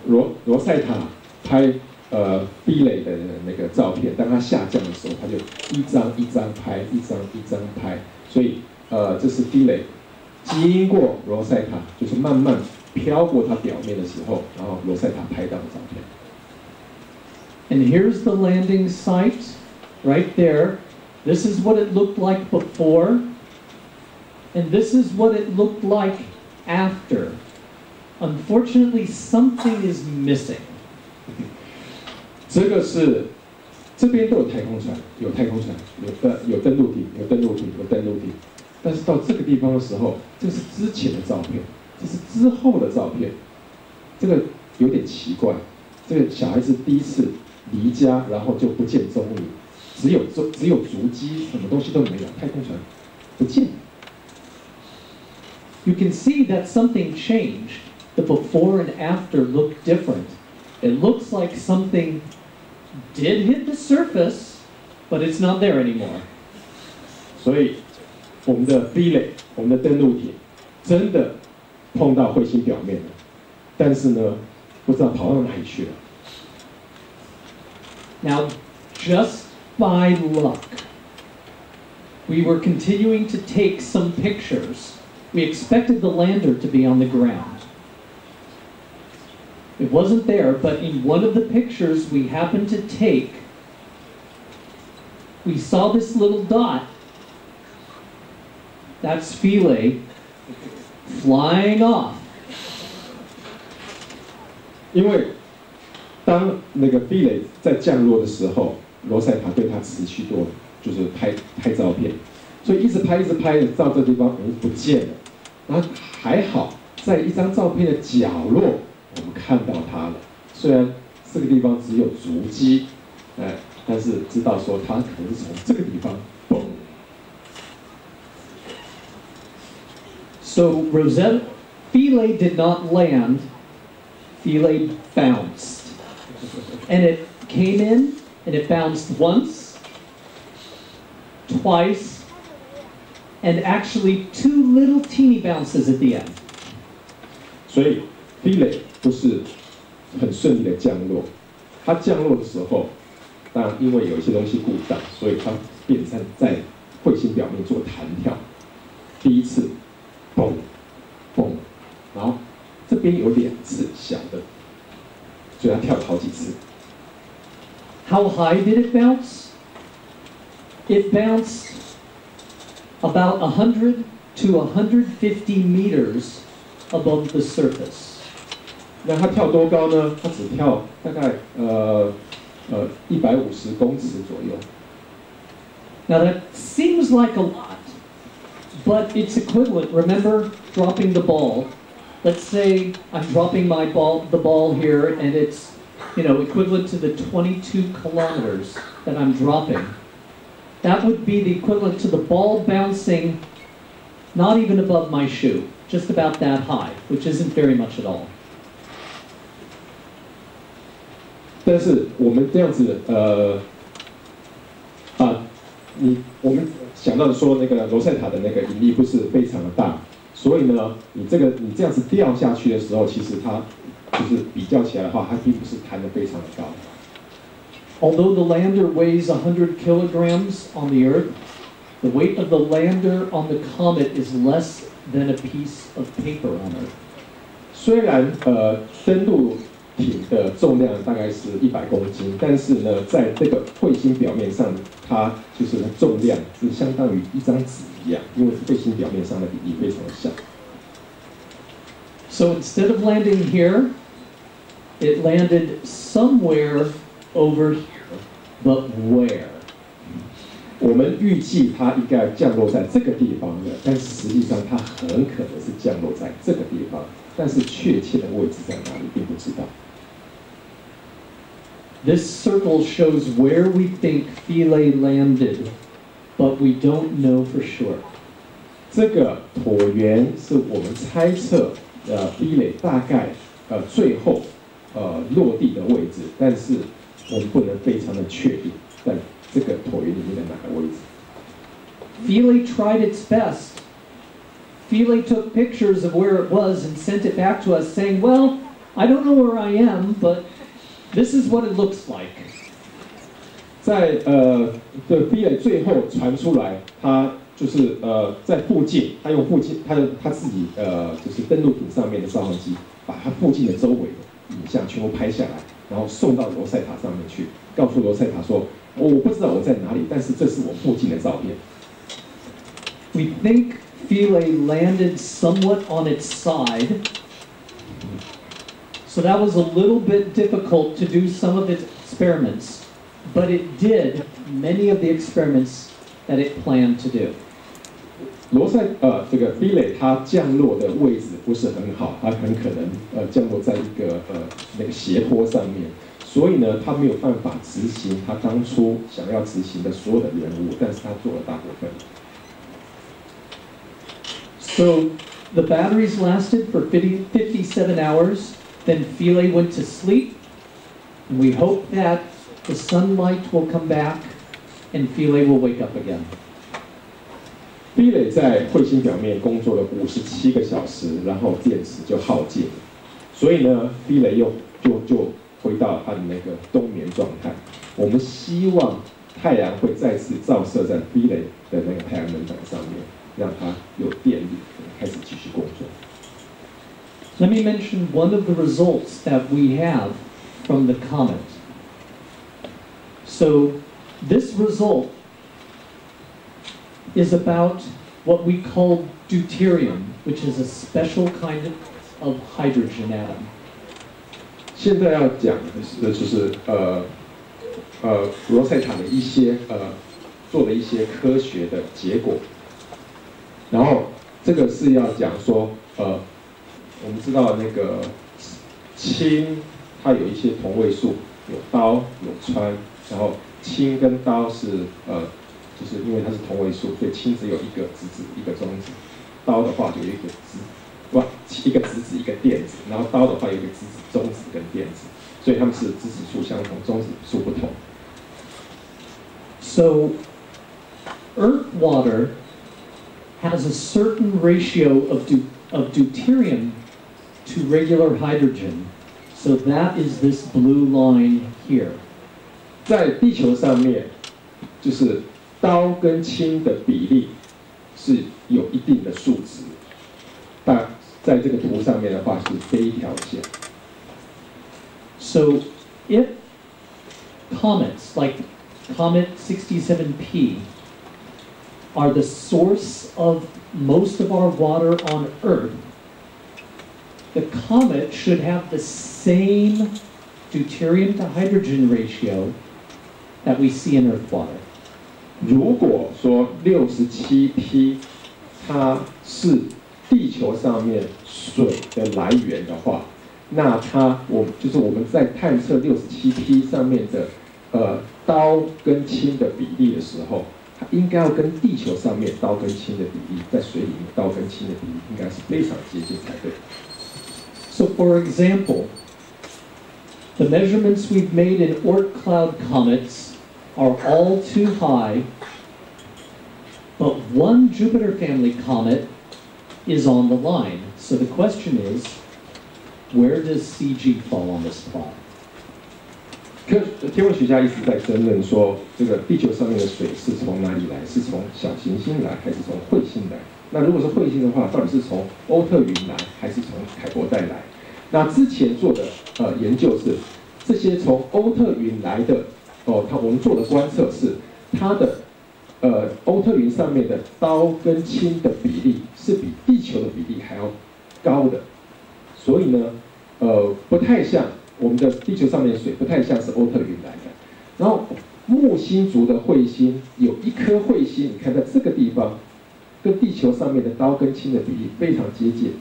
塞塔拍 B 类的那个照片，当它下降的时候，它就一张一张拍，一张一张拍，所以这是 B 类，经过罗塞塔，就是慢慢飘过它表面的时候，然后罗塞塔拍到的照片。And here's the landing site, right there. This is what it looked like before, and this is what it looked like after. Unfortunately, something is missing. 这个是，这边都有太空船，有太空船，有登陆艇，有登陆艇，有登陆艇。但是到这个地方的时候，这是之前的照片，这是之后的照片，这个有点奇怪。这个小孩子第一次离家，然后就不见踪影，只有足迹，什么东西都没有，太空船不见了。You can see that something changed. The before and after look different. It looks like something. Did hit the surface, but it's not there anymore. 所以，我们的 Philae， 我们的登陆艇，真的碰到彗星表面了，但是呢，不知道跑到哪里去了。Now, just by luck, we were continuing to take some pictures. We expected the lander to be on the ground. It wasn't there, but in one of the pictures we happened to take, we saw this little dot. That's Philae flying off. 因为当那个Philae在降落的时候，罗塞塔对它持续多就是拍照片，所以一直拍，到这地方不见了。然后还好，在一张照片的角落。我们看到它了，虽然这个地方只有足迹，但是知道说它可能是从这个地方蹦。So Philae did not land. Philae bounced, and it came in, and it bounced once, twice, and actually two little teeny bounces at the end. 所以Philae 不是很顺利的降落，它降落的时候，当然因为有一些东西故障，所以它变成在彗星表面做弹跳。第一次，嘣，嘣，然后这边有两次小的，所以它跳了好几次。How high did it bounce? It bounced about 100 to 150 meters above the surface. 那它跳多高呢？它只跳大概150公尺左右。Now that seems like a lot, but it's equivalent. Remember dropping the ball. Let's say I'm dropping the ball here, and it's equivalent to the 22 kilometers that I'm dropping. That would be the equivalent to the ball bouncing, not even above my shoe, just about that high, which isn't very much at all. 但是我们这样子，我们想到说那个罗塞塔的那个引力不是非常的大，所以呢，你这样子掉下去的时候，其实它就是比较起来的话，它并不是弹得非常的高。Although the lander weighs 100 kilograms on the Earth, the weight of the lander on the comet is less than a piece of paper on Earth. 虽然深度艇的重量大概是100公斤，但是呢，在这个彗星表面上，它就是重量是相当于一张纸一样，因为彗星表面上的比例非常小。So instead of landing here, it landed somewhere over here, but where? 我们预计它应该降落在这个地方的，但是实际上它很可能是降落在这个地方，但是确切的位置在哪里并不知道。This circle shows where we think Philae landed, but we don't know for sure. 这个椭圆是我们猜测Philae 大概最后落地的位置，但是我们不能非常的确定在这个椭圆里面的哪个位置。Philae tried its best. Philae took pictures of where it was and sent it back to us saying, well, I don't know where I am, but This is what it looks like. 在的 Philae 最后传出来，它就是在附近，它用附近它自己就是登陆艇上面的照相机，把它附近的周围的影像全部拍下来，然后送到罗塞塔上面去，告诉罗塞塔说，我不知道我在哪里，但是这是我附近的照片。We think Philae landed somewhat on its side. So that was a little bit difficult to do some of its experiments, but it did many of the experiments that it planned to do. 这个Philae它降落的位置不是很好，它很可能降落在一个那个斜坡上面，所以呢，它没有办法执行它当初想要执行的所有的任务，但是它做了大部分。So the batteries lasted for 57 hours. Then Philae went to sleep, and we hope that the sunlight will come back, and Philae will wake up again. Philae 在彗星表面工作了57个小时，然后电池就耗尽了，所以呢 ，Philae 又就回到它的那个冬眠状态。我们希望太阳会再次照射在 Philae 的那个太阳能板上面，让它有电力，开始继续工作。 Let me mention one of the results that we have from the comet. So this result is about what we call deuterium, which is a special kind of hydrogen atom. 现在要讲的就是罗塞塔的一些做的一些科学的结果，然后这个是要讲说我们知道那个氢，它有一些同位素，有氘有氚，然后氢跟氘是就是因为它是同位素，所以氢只有一个质子一个中子，氘的话就有一个质子一个电子，然后氘的话有一个质子中子跟电子，所以它们是质子数相同，中子数不同。So, Earth water has a certain ratio of deuterium to regular hydrogen, so that is this blue line here. 在地球上面，就是氘跟氢的比例是有一定的数值，但在这个图上面的话是这一条线。So, if comets like Comet 67P are the source of most of our water on Earth, the comet should have the same deuterium to hydrogen ratio that we see in Earth water. 如果说67P 它是地球上面水的来源的话，那它我们在探测67P 上面的氘跟氢的比例的时候， 它应该要跟地球上面氘跟氢的比例，在水里面氘跟氢的比例应该是非常接近才对。So for example, the measurements we've made in Oort cloud comets are all too high, but one Jupiter family comet is on the line. So the question is, where does CG fall on this plot? 天文学家一直在争论说，这个地球上面的水是从哪里来？是从小行星来，还是从彗星来？那如果是彗星的话，到底是从欧特云来，还是从凯伯带来？那之前做的研究是，这些从欧特云来的我们做的观测是，它的欧特云上面的氘跟氢的比例是比地球的比例还要高的，所以呢，不太像。 我们的地球上面的水不太像是欧特云来的，然后木星族的彗星有一颗彗星，你看在这个地方，跟地球上面的氘跟氢的比例非常接近，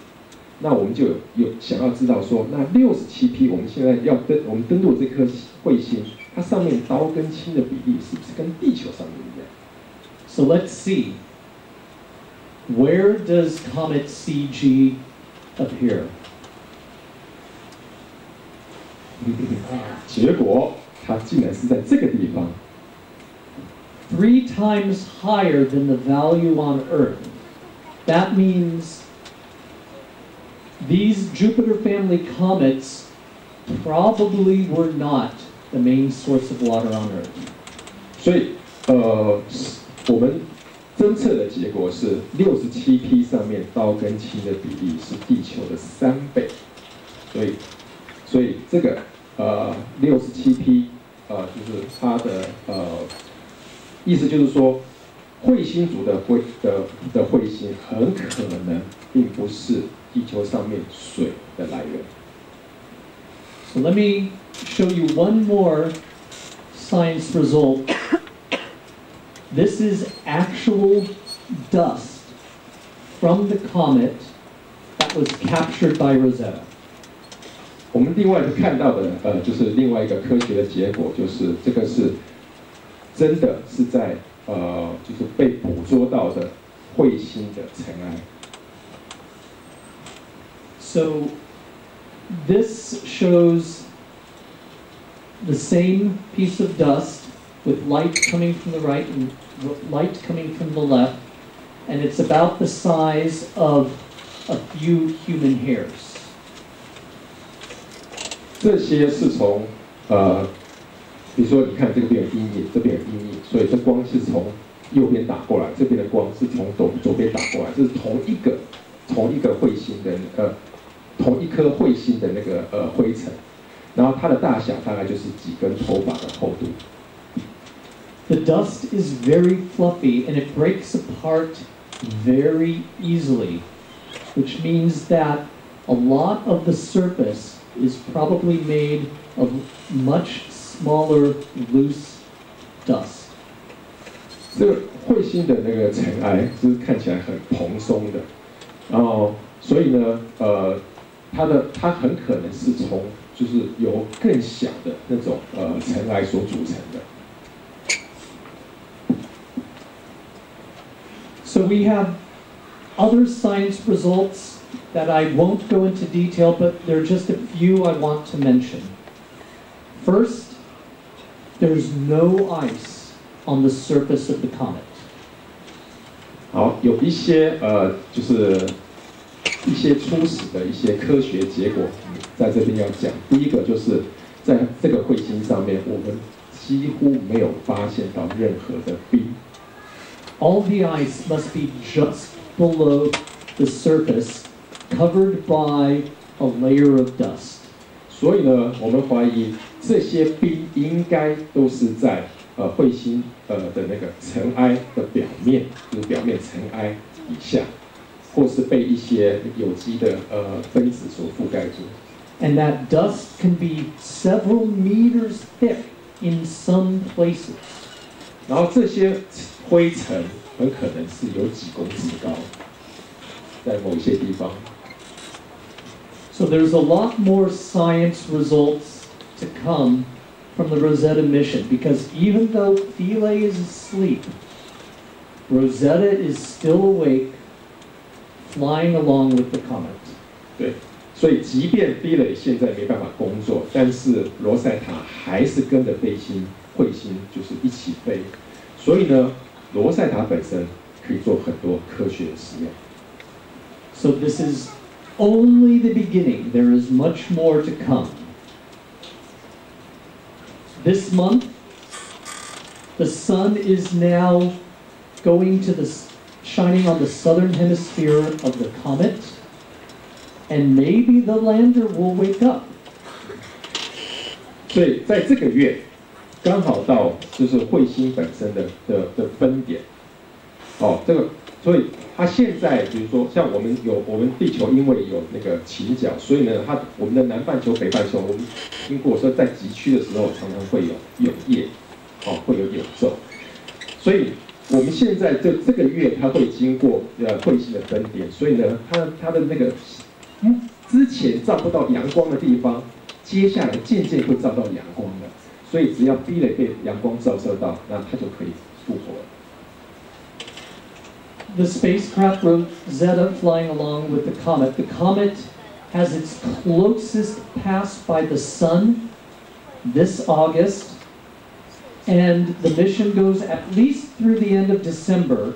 那我们就有想要知道说，那67P 我们现在要登陆这颗彗星，它上面氘跟氢的比例是不是跟地球上面一样 ？So let's see, where does comet CG appear? 结果它竟然是在这个地方 ，three times higher than the value on Earth. That means these Jupiter family comets probably were not the main source of water on Earth. 所以，我们侦测的结果是67P 上面氘跟氢的比例是地球的3倍，所以这个67P 就是它的意思就是说，彗星族的彗星很可能并不是地球上面水的来源。So let me show you one more science result. This is actual dust from the comet that was captured by Rosetta. 我们另外看到的就是另外一个科学的结果，就是这个是真的是在就是被捕捉到的彗星的尘埃。So this shows the same piece of dust with light coming from the right and light coming from the left, and it's about the size of a few human hairs. 这些是从比如说你看这边有阴影，这边有阴影，所以这光是从右边打过来，这边的光是从左边打过来，这是同一个彗星的同一颗彗星的那个灰尘，然后它的大小大概就是几根头发的厚度。 The dust is very fluffy and it breaks apart very easily, which means that a lot of the surface is probably made of much smaller loose dust. 这个彗星的那个尘埃就是看起来很蓬松的，然后所以呢，它很可能是从就是由更小的那种尘埃所组成的。 So we have other science results that I won't go into detail, but there are just a few I want to mention. First, there's no ice on the surface of the comet. 好，有一些就是一些初始的一些科学结果，在这边要讲。第一个就是在这个彗星上面，我们几乎没有发现到任何的冰。 All the ice must be just below the surface, covered by a layer of dust. 所以呢，我们怀疑这些冰应该都是在彗星的那个尘埃的表面，就是表面尘埃以下，或是被一些有机的分子所覆盖住。And that dust can be several meters thick in some places. 然后这些 灰尘很可能是有几公尺高，在某些地方。So there's a lot more science results to come from the Rosetta mission, because even though Philae is asleep, Rosetta is still awake, flying along with the comet. 对，所以即便Philae现在没办法工作，但是罗塞塔还是跟着彗星就是一起飞，所以呢。 罗塞塔本身可以做很多科学实验。So this is only the beginning. There is much more to come. This month, the sun is now going to the shining on the southern hemisphere of the comet, and maybe the lander will wake up. 所以在这个月。 刚好到就是彗星本身的分点，哦，这个，所以它现在比如说像我们地球因为有那个倾角，所以呢，我们的南半球、北半球，我们听过说在极区的时候常常会有夜，哦，会有永昼，所以我们现在这个月它会经过彗星的分点，所以呢，它的那个之前照不到阳光的地方，接下来渐渐会照到阳光的。 所以只要Philae被阳光照射到，那它就可以复活了。The spacecraft Rosetta flying along with the comet. The comet has its closest pass by the sun this August, and the mission goes at least through the end of December,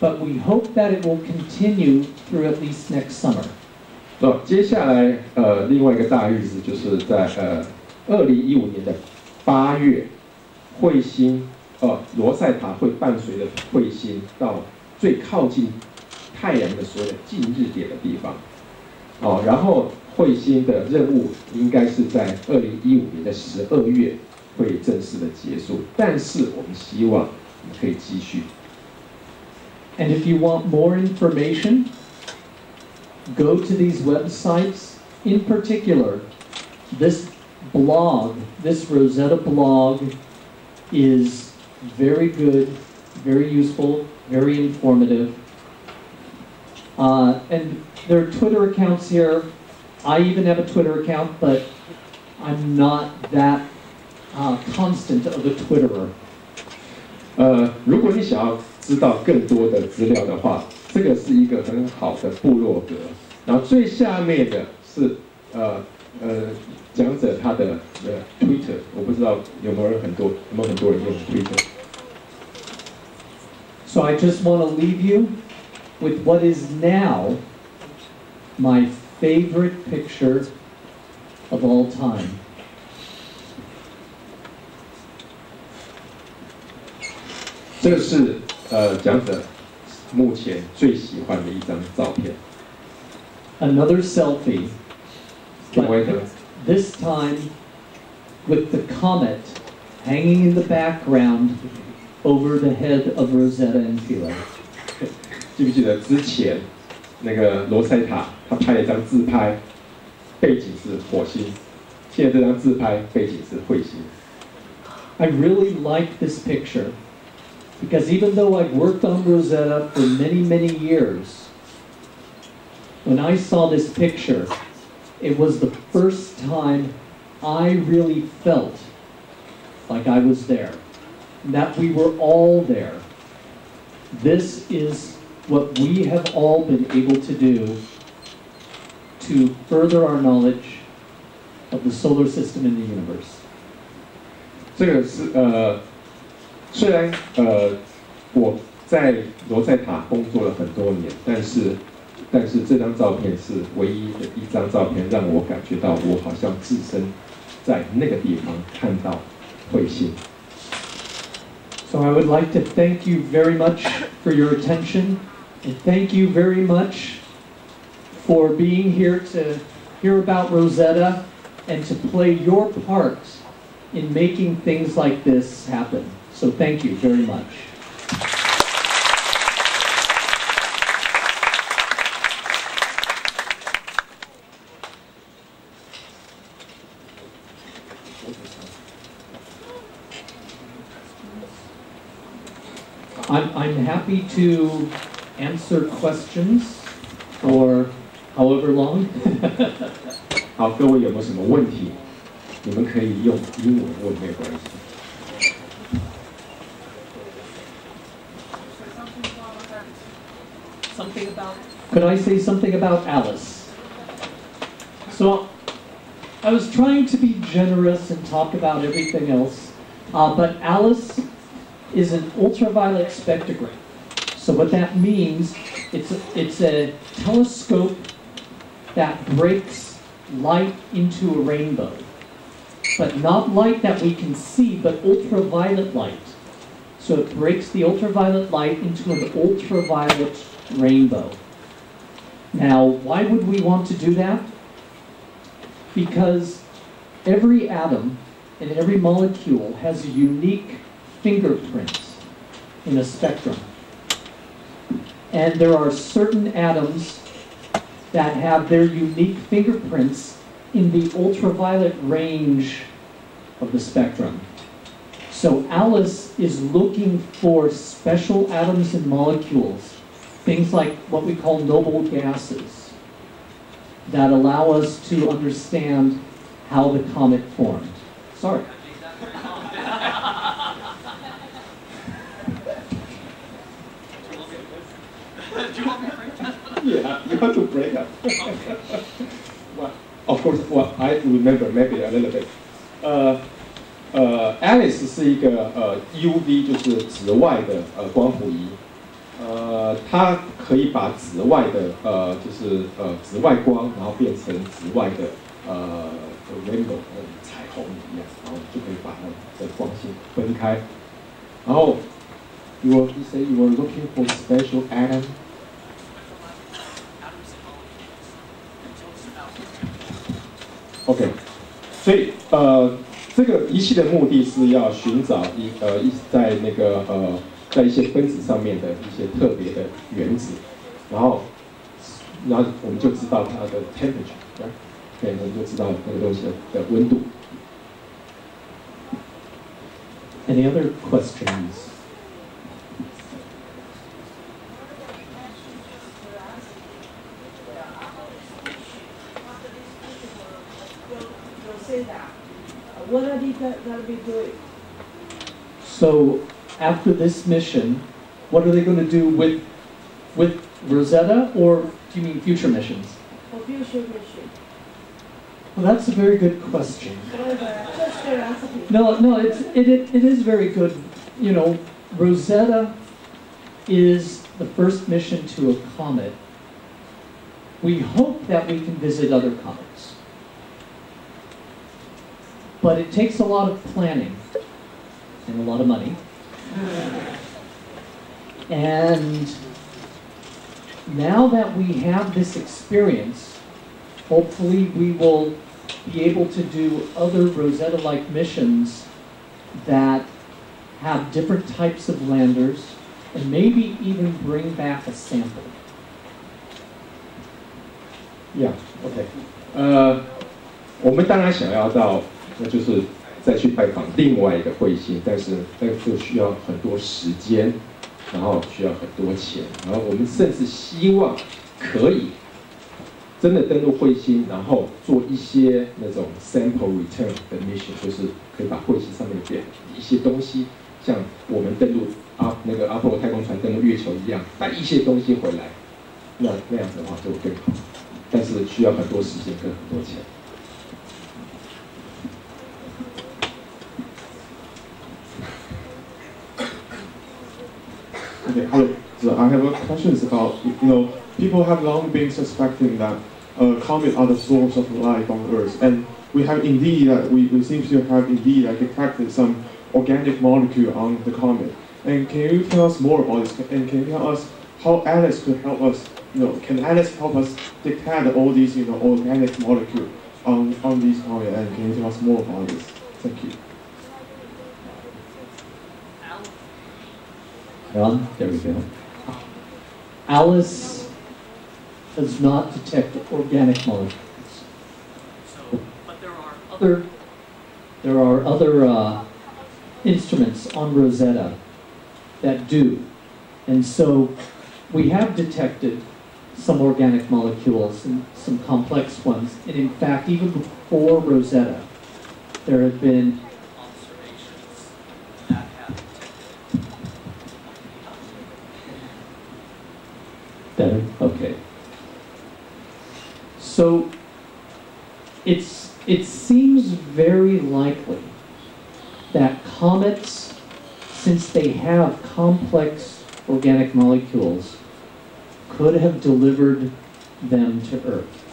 but we hope that it will continue through at least next summer. 那接下来另外一个大日子就是在2015年的8月，彗星罗塞塔会伴随着彗星到最靠近太阳的所有的近日点的地方，哦，然后彗星的任务应该是在2015年的12月会正式的结束，但是我们希望我们可以继续。And if you want more information, go to these websites. In particular, this blog, this Rosetta blog, is very good, very useful, very informative. And there are Twitter accounts here. I even have a Twitter account, but I'm not that constant of a Twitterer. 如果你想要知道更多的资料的话，这个是一个很好的部落格。然后最下面的是讲者他的Twitter， 我不知道有没有很多人用 Twitter。So I just want to leave you with what is now my favorite picture of all time. This is another selfie, but this time with the comet hanging in the background over the head of Rosetta and Philae. 记不记得之前那个罗塞塔他拍了一张自拍，背景是火星。现在这张自拍背景是彗星。I really like this picture because even though I've worked on Rosetta for many, many years, when I saw this picture, it was the first time I really felt like I was there, that we were all there. This is what we have all been able to do to further our knowledge of the solar system and the universe. 这个是虽然我在罗塞塔工作了很多年，但是这张照片是唯一的一张照片，让我感觉到我好像置身在那个地方看到彗星。So I would like to thank you very much for your attention. And thank you very much for being here to hear about Rosetta and to play your part in making things like this happen. So thank you very much. I'm happy to answer questions for however long. 好，各位有没有什么问题？你们可以用英文问，没有关系。Something about? Could I say something about Alice? So, I was trying to be generous and talk about everything else, but Alice is an ultraviolet spectrograph. So what that means, it's a telescope that breaks light into a rainbow. But not light that we can see, but ultraviolet light. So it breaks the ultraviolet light into an ultraviolet rainbow. Now, why would we want to do that? Because every atom and every molecule has a unique fingerprints in a spectrum. And there are certain atoms that have their unique fingerprints in the ultraviolet range of the spectrum. So Alice is looking for special atoms and molecules, things like what we call noble gases, that allow us to understand how the comet formed. Sorry. Yeah, you have to break up. Well, of course, well, I remember maybe a little bit. Alice 是一个UV， 就是紫外的光谱仪。它可以把紫外的紫外光，然后变成紫外的rainbow 彩虹一样，然后就可以把它的光线分开。然后 you say you were looking for special atom. OK， 所以这个仪器的目的是要寻找在那个在一些分子上面的一些特别的原子，然后我们就知道它的 temperature， 对，我们就知道那个东西的温度。Any other questions? What are they going to be doing? So after this mission, what are they going to do with Rosetta, or do you mean future missions? For future missions. Well, that's a very good question. No, it is very good. You know, Rosetta is the first mission to a comet. We hope that we can visit other comets. But it takes a lot of planning and a lot of money. And now that we have this experience, hopefully we will be able to do other Rosetta-like missions that have different types of landers and maybe even bring back a sample. Yeah, okay. 我们当然想要到那就是再去拜访另外一个彗星，但是那就需要很多时间，然后需要很多钱，然后我们甚至希望可以真的登陆彗星，然后做一些那种 sample return 的 mission， 就是可以把彗星上面的一些东西，像我们登陆那个阿波罗太空船登陆月球一样，带一些东西回来，那样子的话就更好，但是需要很多时间跟很多钱。 Okay, so I have questions about, people have long been suspecting that comets are the source of life on Earth, and we have indeed, we seem to have indeed detected some organic molecule on the comet. And can you tell us more about this? And can you tell us how Alice could help us? Can Alice help us detect all these, organic molecule on these comets? And can you tell us more about this? Thank you. Well, there we go. Alice does not detect organic molecules. So, but there are other instruments on Rosetta that do, and so we have detected some organic molecules and some complex ones. And in fact, even before Rosetta, there have been. Better? Okay. So it seems very likely that comets, since they have complex organic molecules, could have delivered them to Earth.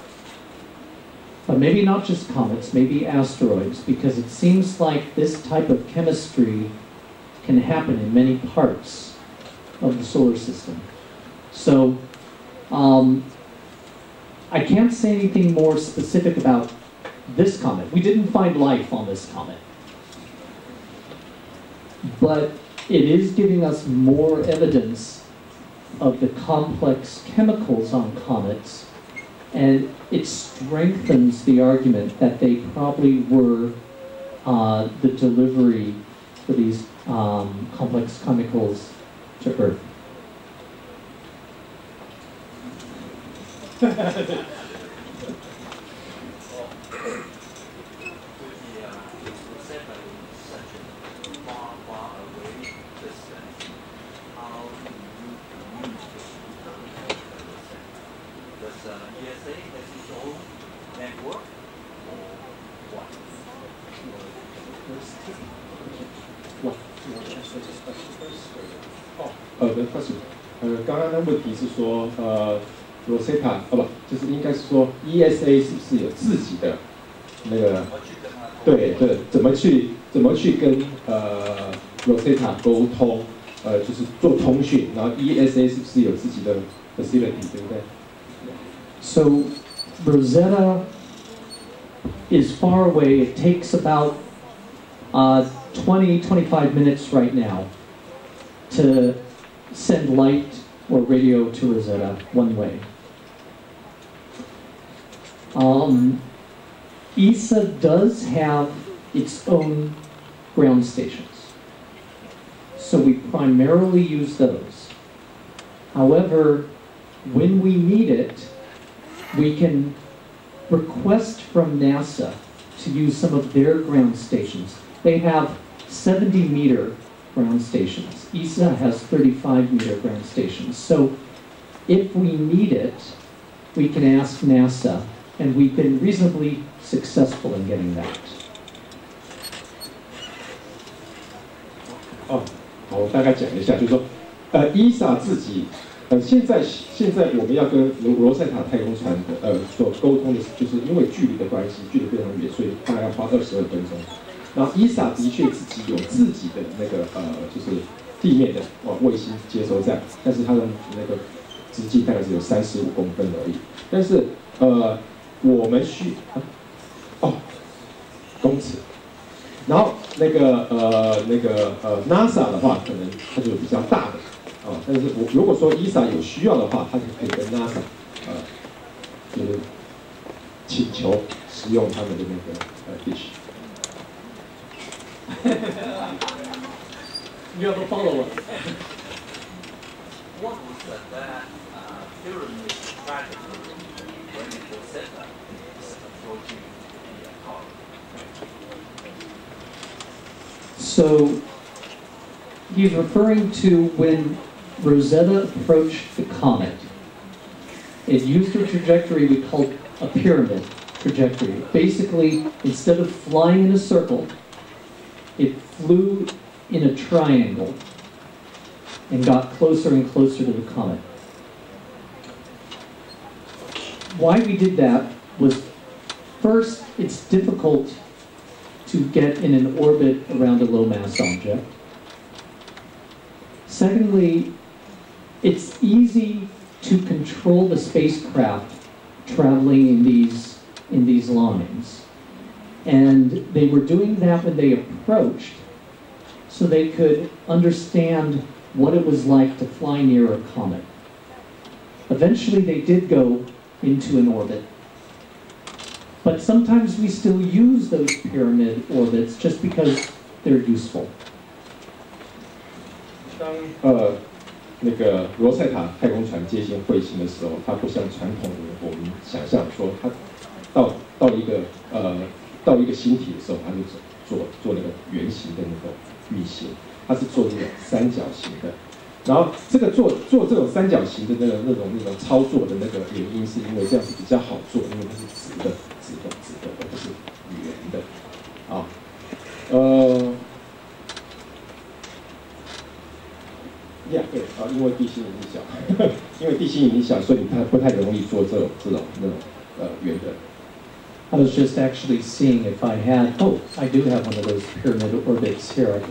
But maybe not just comets, maybe asteroids, because it seems like this type of chemistry can happen in many parts of the solar system. So I can't say anything more specific about this comet. We didn't find life on this comet. But it is giving us more evidence of the complex chemicals on comets, and it strengthens the argument that they probably were the delivery for these complex chemicals to Earth. The question. 刚刚的问题是说，Rosetta 哦不，就是应该是说 ESA 是不是有自己的那个？对，怎么去跟Rosetta 沟通？就是做通讯，然后 ESA 是不是有自己的 facility， 对不对 ？So Rosetta is far away. It takes about 20-25 minutes right now to send light or radio to Rosetta one way. ESA does have its own ground stations, so we primarily use those. However, when we need it, we can request from NASA to use some of their ground stations. They have 70-meter ground stations. ESA has 35-meter ground stations. So if we need it, we can ask NASA, and we've been reasonably successful in getting that. 哦，好，我大概讲一下，就是说，ESA 自己，现在我们要跟罗塞塔太空船所沟通的，就是因为距离的关系，距离非常远，所以大概要花22分钟。 然后 ESA 的确自己有自己的那个就是地面的卫星接收站，但是它的那个直径大概只有35公分而已。但是我们公尺。然后NASA 的话，可能它就比较大的但是我如果说 ESA 有需要的话，它就可以跟 NASA 就是请求使用他们的那个dish。 You have a follow-up. What was that pyramid project when it was set up is approaching the call? So he's referring to when Rosetta approached the comet. It used a trajectory we called a pyramid trajectory. Basically, instead of flying in a circle, it flew in a triangle and got closer and closer to the comet. Why we did that was, first, it's difficult to get in an orbit around a low-mass object. Secondly, it's easy to control the spacecraft traveling in these lines. And they were doing that when they approached, so they could understand what it was like to fly near a comet. Eventually they did go into an orbit. But sometimes we still use those pyramid orbits just because they're useful. 那个罗塞塔太空船接近彗星的时候，它不像传统的我们想象说，它到一个到一个星体的时候，它就做那个圆形的那个运行，它是做那个三角形的。然后这个做这种三角形的那种操作的那个原因，是因为这样是比较好做，因为它是直的，而不是圆的。啊，对啊，因为地心引力小，因为地心引力小，所以它不太容易做这种圆的。 I was just actually seeing if I had, I do have one of those pyramid orbits here. I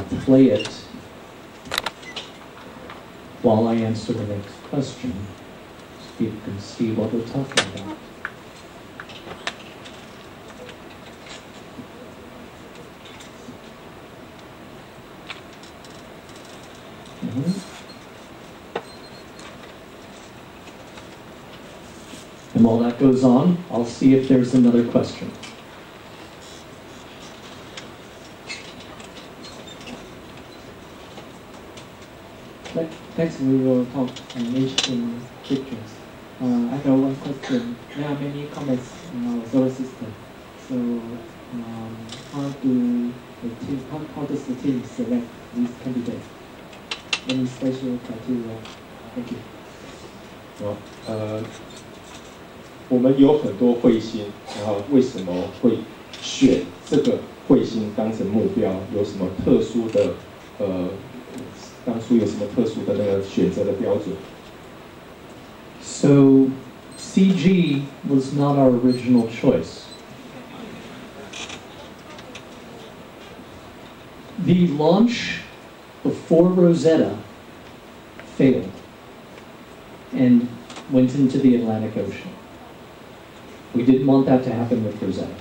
can play it while I answer the next question, so people can see what we're talking about. And while that goes on, I'll see if there's another question. Next, we will talk on interesting pictures. I have one question. There are many comets in our solar system. So, how does the team select these candidates? Any special criteria? Thank you. Well, 我们有很多彗星，然后为什么会选这个彗星当成目标？有什么特殊的当初有什么特殊的那个选择的标准 ？So CG was not our original choice. The launch before Rosetta failed and went into the Atlantic Ocean. We didn't want that to happen with Rosetta.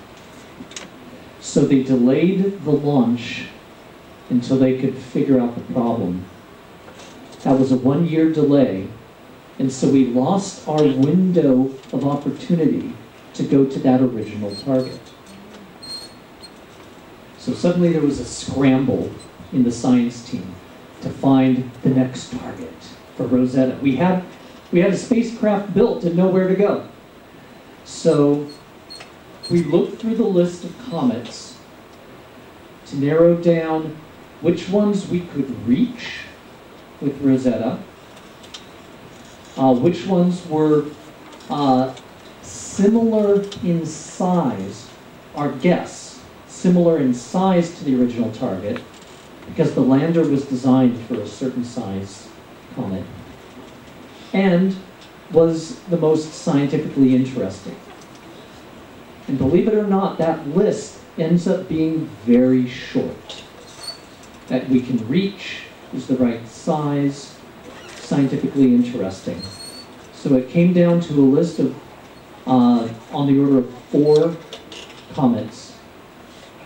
So they delayed the launch until they could figure out the problem. That was a one-year delay, and so we lost our window of opportunity to go to that original target. So suddenly there was a scramble in the science team to find the next target for Rosetta. We had a spacecraft built and nowhere to go. So we looked through the list of comets to narrow down which ones we could reach with Rosetta, which ones were similar in size, our guess, similar in size to the original target, because the lander was designed for a certain size comet, and was the most scientifically interesting. And believe it or not, that list ends up being very short. That we can reach is the right size, scientifically interesting. So it came down to a list of, on the order of 4 comets.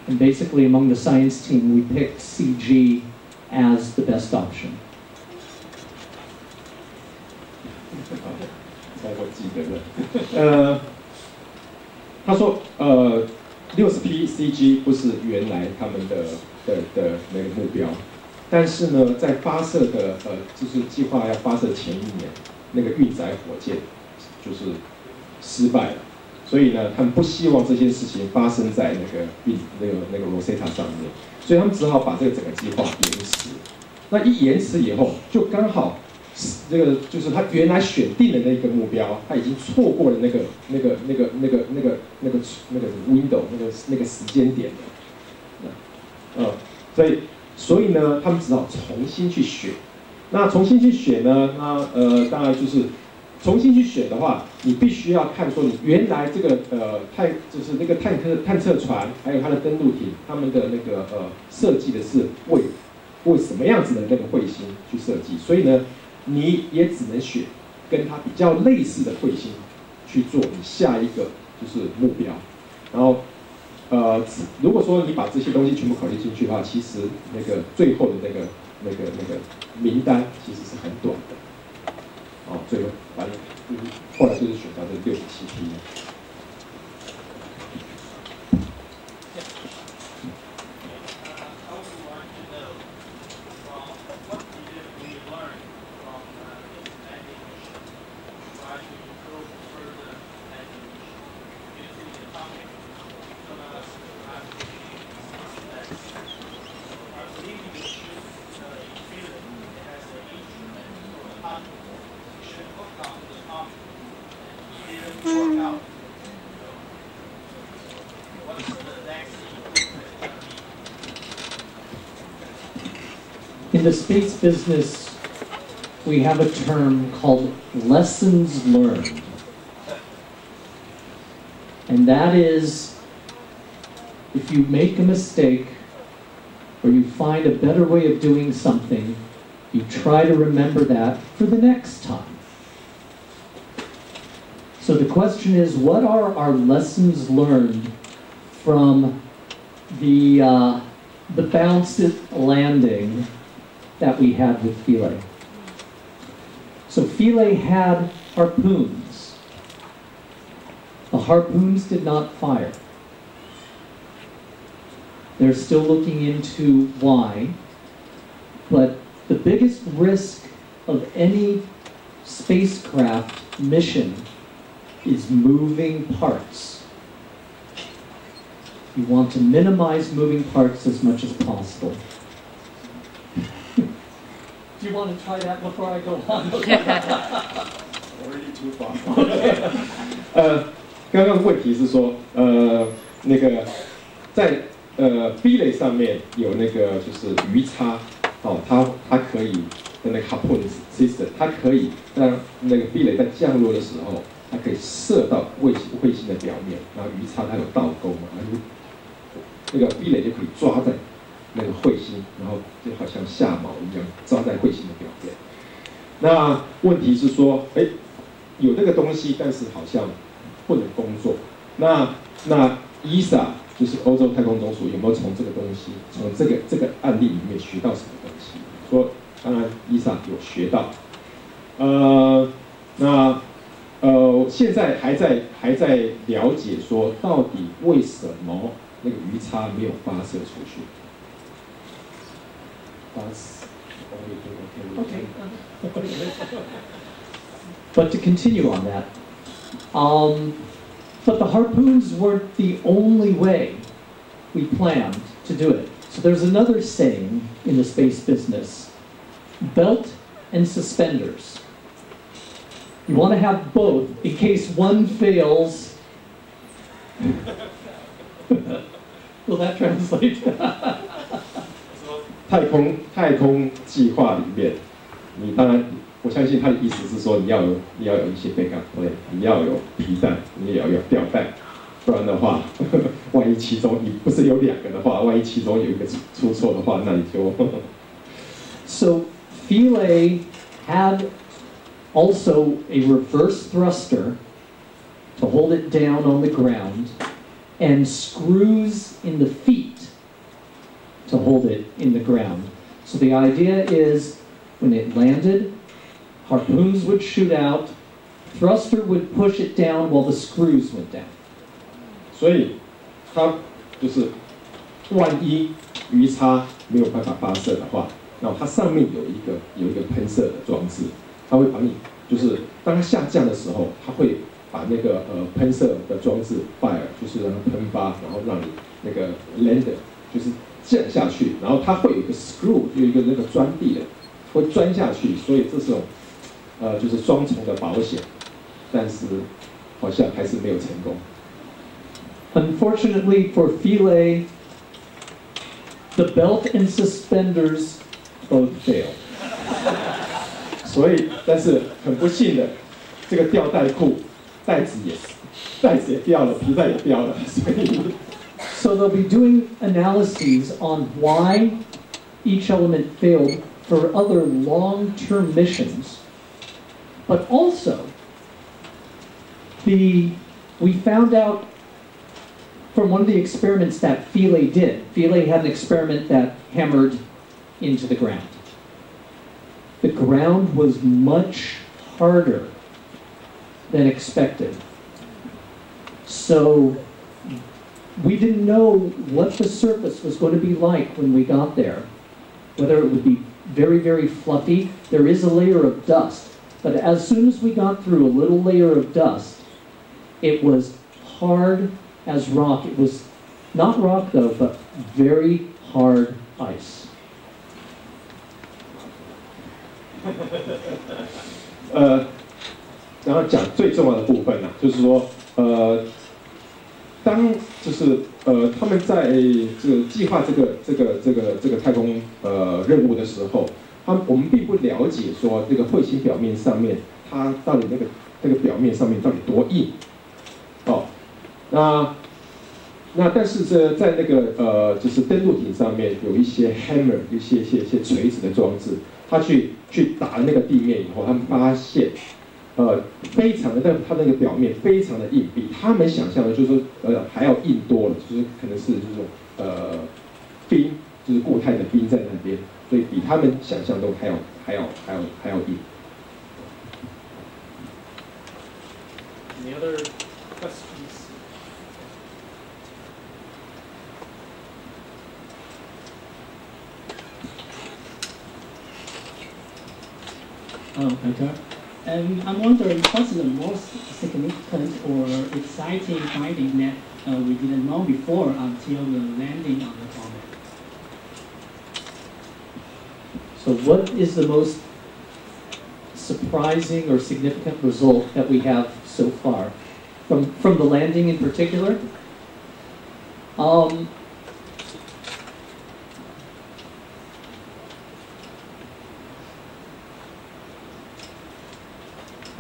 And basically among the science team, we picked CG as the best option. 他说：“60P CG 不是原来他们的那个目标，但是呢，在发射的就是计划要发射前1年，那个运载火箭就是失败了，所以呢，他们不希望这些事情发生在那个 Rosetta 上面，所以他们只好把这个整个计划延迟。那一延迟以后，就刚好。” 这个就是他原来选定的那个目标，他已经错过了那个 window 那个时间点了，所以呢，他们只好重新去选。那重新去选呢，那当然就是重新去选的话，你必须要看说你原来这个就是那个探测船还有它的登陆艇，他们的那个设计的是为什么样子的那个彗星去设计，所以呢。 你也只能选跟它比较类似的彗星去做你下一个就是目标，然后如果说你把这些东西全部考虑进去的话，其实那个最后的那个名单其实是很短的，哦，最后反正后来就是选到这67P。In the space business, we have a term called lessons learned. And that is, if you make a mistake or you find a better way of doing something, you try to remember that for the next time. So the question is, what are our lessons learned from the bounced landing that we had with Philae? So Philae had harpoons. The harpoons did not fire. They're still looking into why, but the biggest risk of any spacecraft mission is moving parts. You want to minimize moving parts as much as possible. Do you want to try that before I go on? Already too far. 刚刚的问题是说，那个在Philae上面有那个就是鱼叉，哦，它可以的那个 harpoon system， 它可以让那个避雷在降落的时候，它可以射到卫星的表面，然后鱼叉它有倒钩嘛，那个避雷就可以抓在那个彗星，然后就好像下锚一样抓在彗星的表面。那问题是说，哎，有这个东西，但是好像不能工作。那 ESA 就是欧洲太空总署有没有从这个东西，从这个案例里面学到什么东西？说当然 ESA 有学到，现在还在了解说到底为什么那个鱼叉没有发射出去。But to continue on that, but the harpoons weren't the only way we planned to do it. So there's another saying in the space business, belt and suspenders. You want to have both in case one fails. Will that translate? 太空计划里面，你当然，我相信他的意思是说，你要有一些backup plan，你要有皮带，你也要有吊带，不然的话，万一其中你不是有两个的话，万一其中有一个出错的话，那你就。So Philae had also a reverse thruster to hold it down on the ground, and screws in the feet to hold it in the ground. So the idea is when it landed, harpoons would shoot out, thruster would push it down while the screws went down. 所以它就是万一鱼叉没有办法发射的话，那它上面有一个喷射的装置，它会把你就是当它下降的时候，它会把那个喷射的装置 fire 就是让它喷发，然后让你那个 lander 就是降下去，然后它会有一个 screw 有一个那个钻地的，会钻下去，所以这种就是双重的保险，但是好像还是没有成功。Unfortunately for Philae, the belt and suspenders both failed. 所以，但是很不幸的，这个吊带裤。So they'll be doing analyses on why each element failed for other long-term missions, but also we found out from one of the experiments that Philae did. Philae had an experiment that hammered into the ground. The ground was much harder than expected. So we didn't know what the surface was going to be like when we got there, whether it would be very, very fluffy. There is a layer of dust, but as soon as we got through a little layer of dust, it was hard as rock. It was not rock though, but very hard ice. 然后讲最重要的部分呢、就是说，当就是他们在这个计划这个太空任务的时候，我们并不了解说这个彗星表面上面它到底那个表面上面到底多硬，哦，那但是这在那个就是登陆艇上面有一些 hammer 一些锤子的装置，它去打那个地面以后，他们发现。非常的，但它那个表面非常的硬，比他们想象的，就是说，还要硬多了，就是可能是就是冰，就是固态的冰在那边，所以比他们想象中还要硬。Any other questions? Okay. I'm wondering, what's the most significant or exciting finding that we didn't know before until the landing on the comet? So what is the most surprising or significant result that we have so far? From the landing in particular?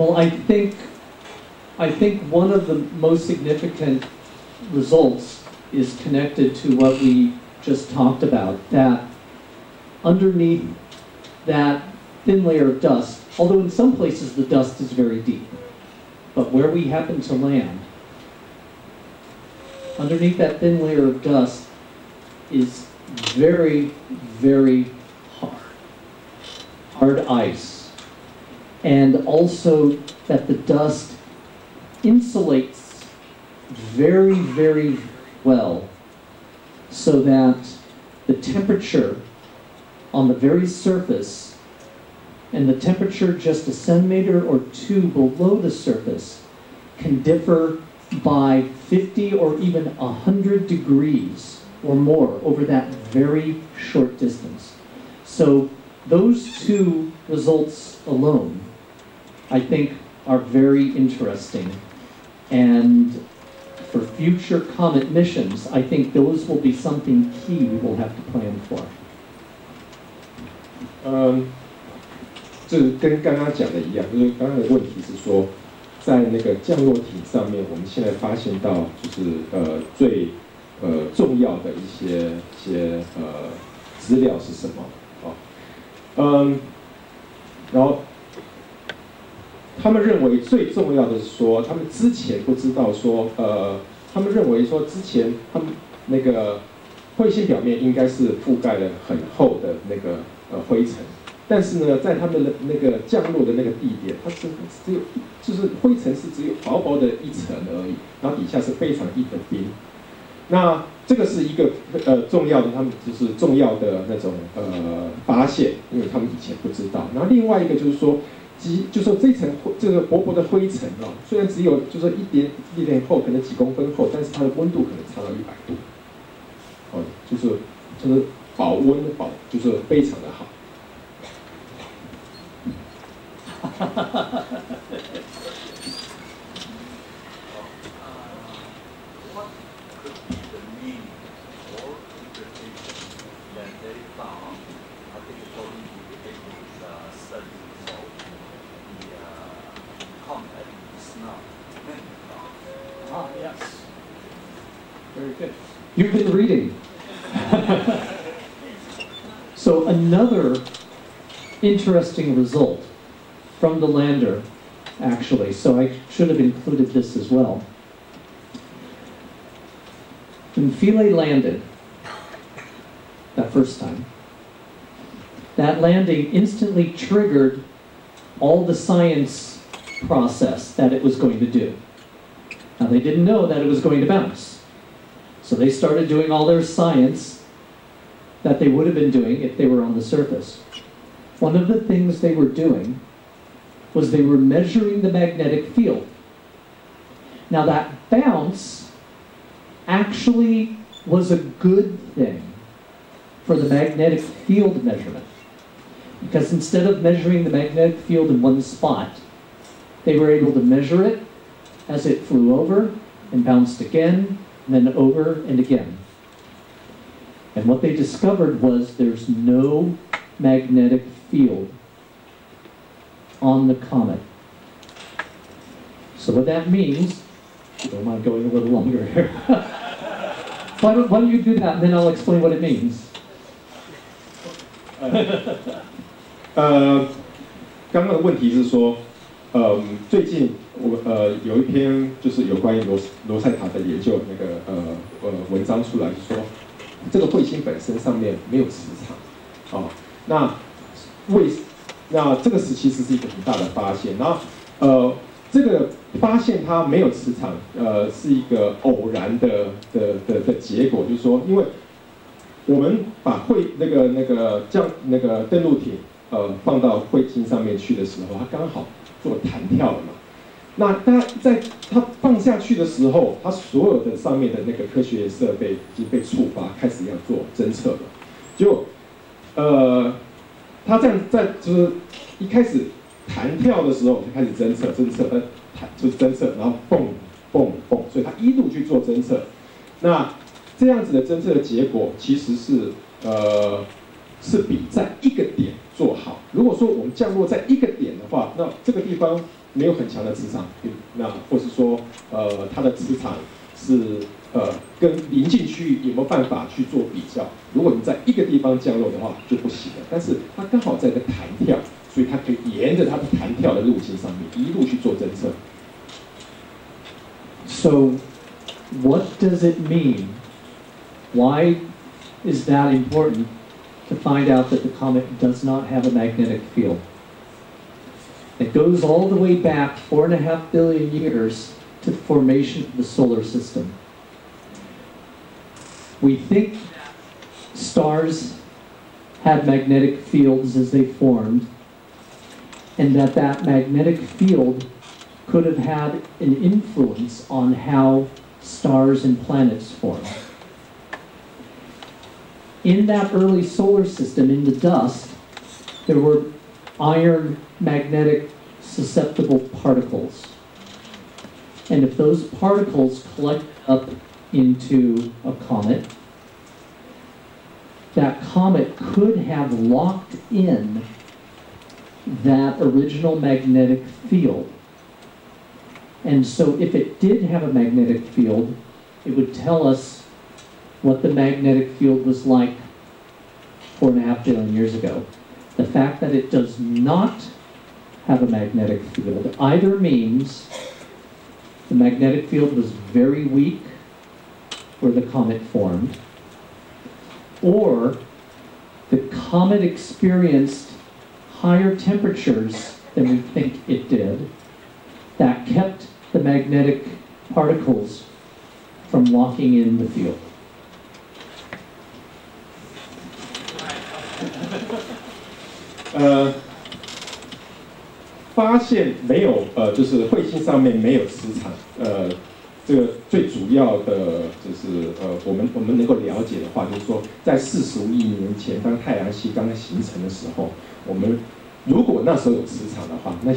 Well, I think one of the most significant results is connected to what we just talked about, that underneath that thin layer of dust, although in some places the dust is very deep, but where we happen to land, underneath that thin layer of dust is very, very hard ice. And also that the dust insulates very, very well, so that the temperature on the very surface and the temperature just a centimeter or two below the surface can differ by 50 or even 100 degrees or more over that very short distance. So those two results alone, I think, are very interesting. And for future comet missions, I think those will be something key we will have to plan for. 就是跟刚刚讲的一样，就是刚刚的问题是说，在那个降落体上面，我们现在发现到就是最重要的一些资料是什么？哦，然后他们认为最重要的是说，他们之前不知道说他们认为说之前他们那个彗星表面应该是覆盖了很厚的那个灰尘。 但是呢，在他们的那个降落的那个地点，它只有就是灰尘是只有薄薄的一层而已，然后底下是非常硬的冰。那这个是一个重要的，他们就是重要的那种发现，因为他们以前不知道。然后另外一个就是说，就说这层这个薄薄的灰尘哦，虽然只有就是一点厚，可能几公分厚，但是它的温度可能差到100度，哦，就是保温就是非常的好。 What could be the meaning or interpretation that they found, I think, according to the Abel's studies of the comet snow? Ah, yes. Very good. You've been reading. So another interesting result from the lander, actually, so I should have included this as well. When Philae landed, that first time, that landing instantly triggered all the science process that it was going to do. Now, they didn't know that it was going to bounce, so they started doing all their science that they would have been doing if they were on the surface. One of the things they were doing was they were measuring the magnetic field. Now that bounce actually was a good thing for the magnetic field measurement, because instead of measuring the magnetic field in one spot, they were able to measure it as it flew over and bounced again, and then over and again. And what they discovered was there's no magnetic field on the comet. So what that means, I don't mind going a little longer here. Why don't you do that, and then I'll explain what it means. 刚刚的问题是说，最近我有一篇就是有关于罗塞塔的研究那个文章出来，说这个彗星本身上面没有磁场，哦，那这个是其实是一个很大的发现，然后这个发现它没有磁场，是一个偶然的结果，就是说，因为我们把那个登陆艇放到彗星上面去的时候，它刚好做弹跳了嘛，那它放下去的时候，它所有的上面的那个科学设备已经被触发，开始要做侦测了，就他这样在就是一开始弹跳的时候就开始侦测，就是侦测，然后蹦蹦蹦，所以他一路去做侦测。那这样子的侦测的结果其实是是比在一个点做好。如果说我们降落在一个点的话，那这个地方没有很强的磁场，那或是说它的磁场是跟临近区域有没有办法去做比较？如果你在一个地方降落的话就不行了，但是它刚好在一个弹跳，所以它可以沿着它的弹跳的路径上面一路去做侦测。So, what does it mean? Why is that important to find out that the comet does not have a magnetic field? It goes all the way back 4.5 billion years to the formation of the solar system. We think stars had magnetic fields as they formed, and that that magnetic field could have had an influence on how stars and planets form. In that early solar system, in the dust, there were iron magnetic susceptible particles. And if those particles collect up into a comet, that comet could have locked in that original magnetic field. And so if it did have a magnetic field, it would tell us what the magnetic field was like 4.5 billion years ago. The fact that it does not have a magnetic field either means the magnetic field was very weak where the comet formed, or the comet experienced higher temperatures than we think it did that kept the magnetic particles from locking in the field.发现没有，彗星上面没有磁场，这个最主要的就是我们能够了解的话，就是说在45亿年前，当太阳系刚刚形成的时候，我们如果那时候有磁场的话，那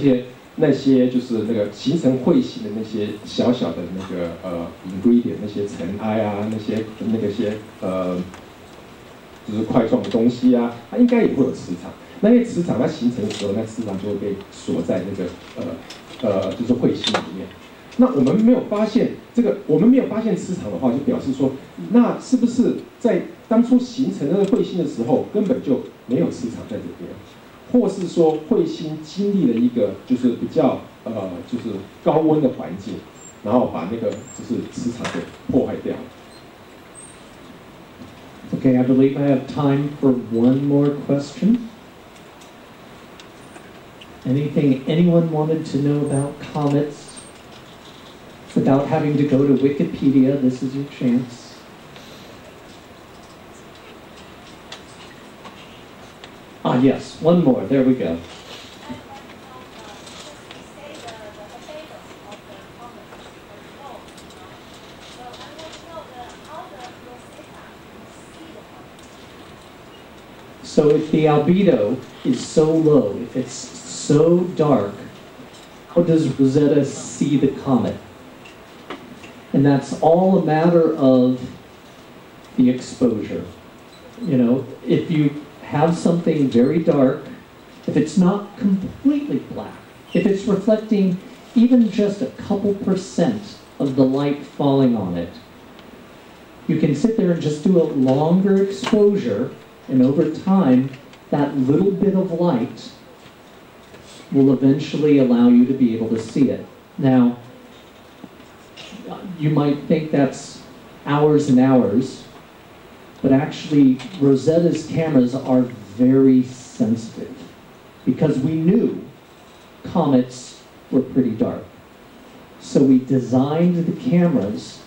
些就是那个形成彗星的那些小小的那个ingredient， 那些尘埃啊，那些就是块状的东西啊，它应该也会有磁场。那些磁场它形成的时候，那磁场就会被锁在那个就是彗星里面。那我们没有发现这个，我们没有发现磁场的话，就表示说，那是不是在当初形成那个彗星的时候，根本就没有磁场在这边，或是说彗星经历了一个就是比较就是高温的环境，然后把那个就是磁场给破坏掉了。Okay, I believe I have time for one more question. Anything anyone wanted to know about comets? Without having to go to Wikipedia, this is your chance. Ah, yes, one more. There we go. So if the albedo is so low, if it's so dark, how does Rosetta see the comet? And that's all a matter of the exposure. You know, if you have something very dark, if it's not completely black, if it's reflecting even just a couple % of the light falling on it, you can sit there and just do a longer exposure. And over time, that little bit of light will eventually allow you to be able to see it. Now, you might think that's hours and hours, but actually Rosetta's cameras are very sensitive because we knew comets were pretty dark. So we designed the cameras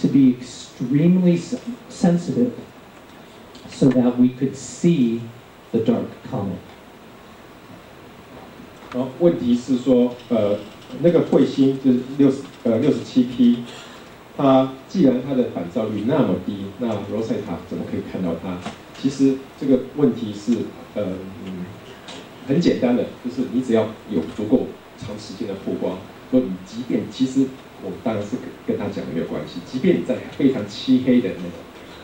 to be extremely sensitive so that we could see the dark comet. 好，问题是说，那个彗星就是67P， 它既然它的反照率那么低，那罗塞塔怎么可以看到它？其实这个问题是，很简单的，就是你只要有足够长时间的曝光，所以你即便其实我当然是跟他讲没有关系，即便你在非常漆黑的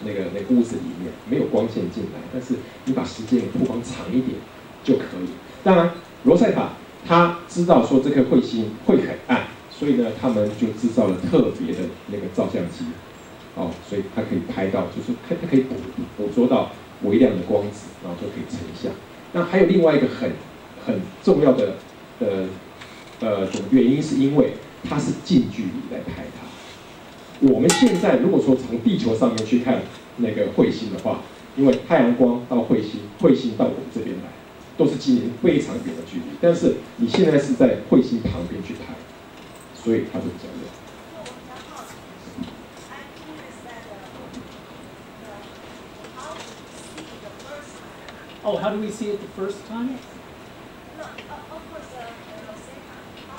那个屋子里面没有光线进来，但是你把时间曝光长一点就可以。当然，罗塞塔他知道说这颗彗星会很暗，所以呢，他们就制造了特别的那个照相机，哦，所以它可以拍到，就是可以捕捉到微量的光子，然后就可以成像。那还有另外一个很重要的原因，是因为它是近距离来拍它。我们现在如果说从地球上面去看那个彗星的话，因为太阳光到彗星，彗星到我们这边来，都是经营非常远的距离。但是你现在是在彗星旁边去拍，所以它就比较远。Oh, how do we see it the first time? No, of course, how do they see it on the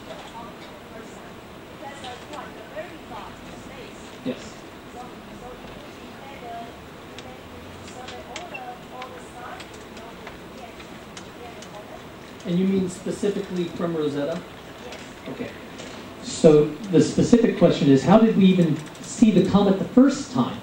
first time? Because that's quite a very large space. Yes. So we had to survey all the stars in order to get the comet. And you mean specifically from Rosetta? Yes. Okay. So the specific question is, how did we even see the comet the first time?